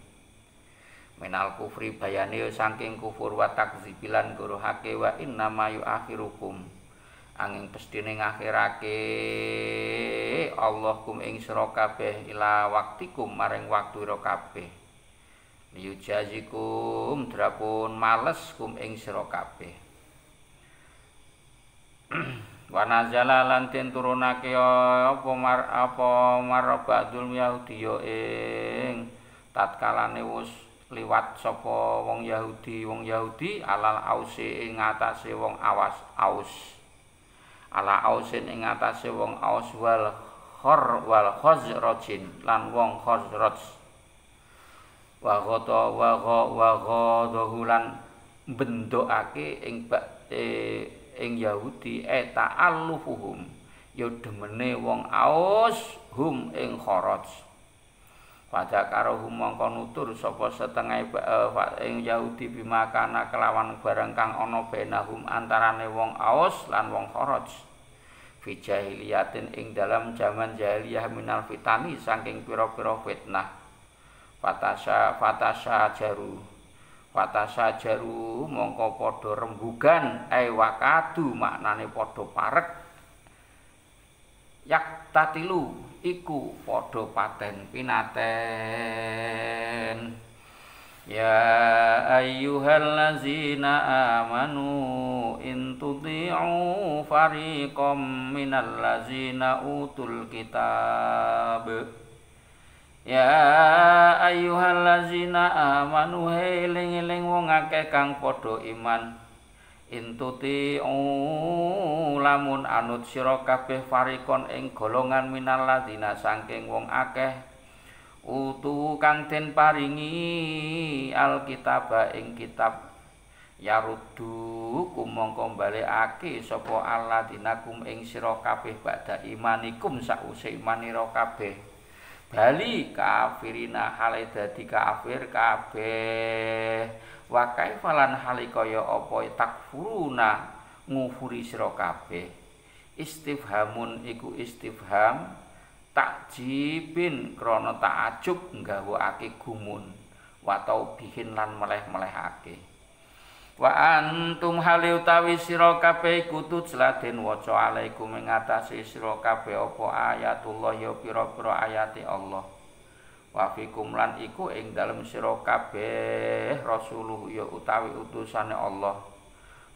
Minal kufri bayane saking kufur wa takdzibilan guruhake wa inna ma yu'akhirukum angin pestine ngakhirake Allah kum ing sira kabeh ila waktikum maring waktu ira kabeh liyujazikum drapun males kum ing sira kabeh wanazala lan ten turunake apa mar apa marabadul yahudi yo ing tatkalane wis liwat sapa wong Yahudi wong Yahudi alal ausi ing atase wong awas aus ala ausin ing atase wong aus wal khor wal khazrajin lan wong khazraj wa ghata wa wa ghadahulan bendokake ing ing Yahudi eta allufuhum ya demene wong aus hum ing kharaj padha karo mongko nutur sapa setengah ing Yahudi bimakana kelawan barang kang ana benahum antarane wong aus lan wong kharaj fi jahiliyatin ing dalam jaman jahiliyah minal fitani saking pira-pira fitnah fatasha fatasha jaru fatasha jaru mongko padha rembugan ai wakadu maknane padha parek yak tatilu iku padha paten pinaten ya ayyuhallazina amanu in tudhi'u fariqam minal ladzina utul kitab ya ayyuhallazina amanu eling-eling wong akeh kang padha iman intuti'u lamun anut sira kabeh farikon ing golongan minal ladzina saking wong akeh utu kang den paringi alkitaba ing kitab yaruddu kumangka balekake sapa aladzinakum ing sira kabeh badha imanikum sause imanira kabeh bali kafirina hale dadi kafir kabeh wa kaifalan halikaya apa takfuruna ngufuri sira kabeh istifhamun iku istifham takjibin krana takjub nggawakake gumun wa taubihin lan meleh-melehake wa antum hale utawi sira kabeh kudu jladen waca alaikum ing atase sira kabeh apa ayatullah ya pira-pira ayati Allah wa fikum lan iku ing dalem sira kabeh rasuluh ya utawi utusane Allah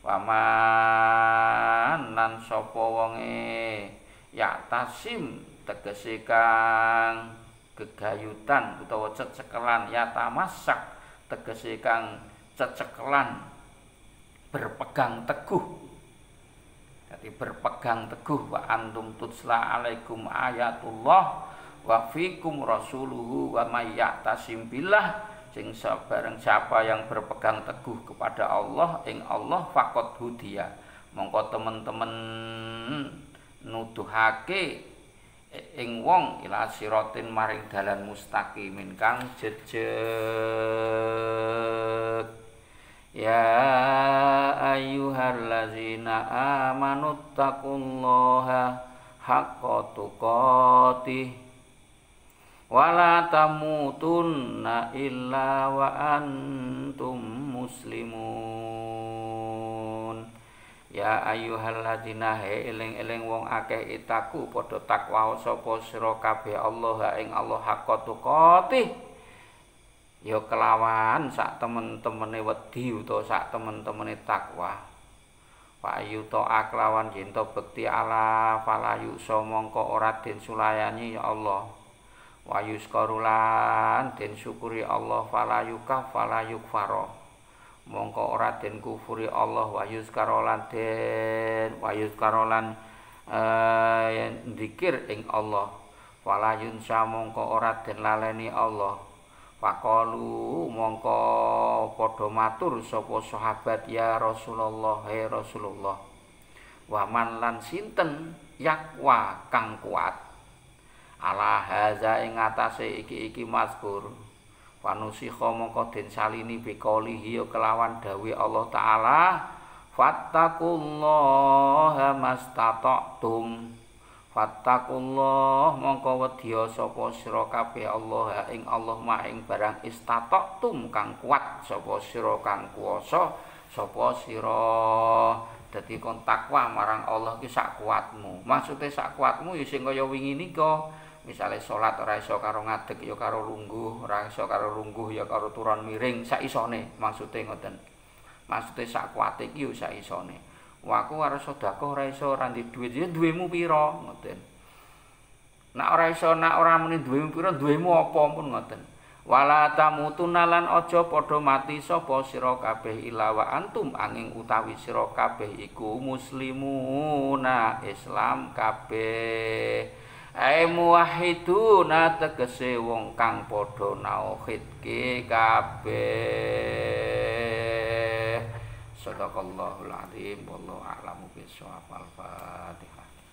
Waman lan sapa wonge yaktasim tegese kang gegayutan utawa cecekelan, yatamasak tegese kang cecekelan berpegang teguh. Jadi berpegang teguh wa antum tutsla alaikum ayatullah wa fikum rasuluhu wa may yaktasim billah, sing bareng siapa yang berpegang teguh kepada Allah ing Allah faqad hudiya, mongko teman-teman nuduhake ing wong ila siratin maring dalan mustaqimin kang jejeg. Ya ayyuhallazina amanu taqullaha haqqa tuqatih wala tamutunna illa wa antum muslimun. Ya ayyuhalladzina eling-eling wong akeh itaku padha takwa sapa sira kabeh Allah ing Allah haqqa tuqatih, ya kelawan sak temen-temene wedi utawa sak temen-temene takwa. Wa ayyuta aklawan yen to bekti ala falayu somongko ora den sulayani ya Allah. Wa yuskarulan den syukuri Allah falayuka falayukfaro, mongko ora den kufuri Allah. Wa yuskarolan den wa yuskarolan eh, dikir ing Allah falayunsa, mongko ora den laleni Allah. Faqalu mongko padha matur sapa sahabat ya Rasulullah, he Rasulullah, waman lan sinten yakwa kang kuat ala haza ing atase iki-iki mazkur. Fanusikha mongko den salini bikolihi kelawan dawuh Allah taala fattaqullaha mastata'tum, fattaqullah mongko wedya sapa sira kabeh Allah ing Allah maing barang istata'tum kang kuat sapa sira kang kuwasa sapa sira. Dadi kon takwa marang Allah ki sak kuatmu, maksude sak kuatmu ya sing kaya wingi nika. Misalnya sholat ora iso karo ngadeg ya karo lungguh, ora iso karo lungguh ya karo turun miring, sak isone maksude ngoten. Maksude sak kuate iki yo sak isone. Wah aku arep sedekah ora iso, ora ndek dhuwit, ya duwemu pira ngoten. Nek ora iso, nek ora muni duwemu pira, duwemu apa pun ngoten. Wala tamutuna lan aja padha mati sapa sira kabeh ilawa antum angin utawi sira kabeh iku muslimuna Islam kabeh. Ae muwahhiduna tegese wong kang padha nauhidke kabeh. Shadaqallahul azim wallahu a'lamu bissawab. Al-Fatihah.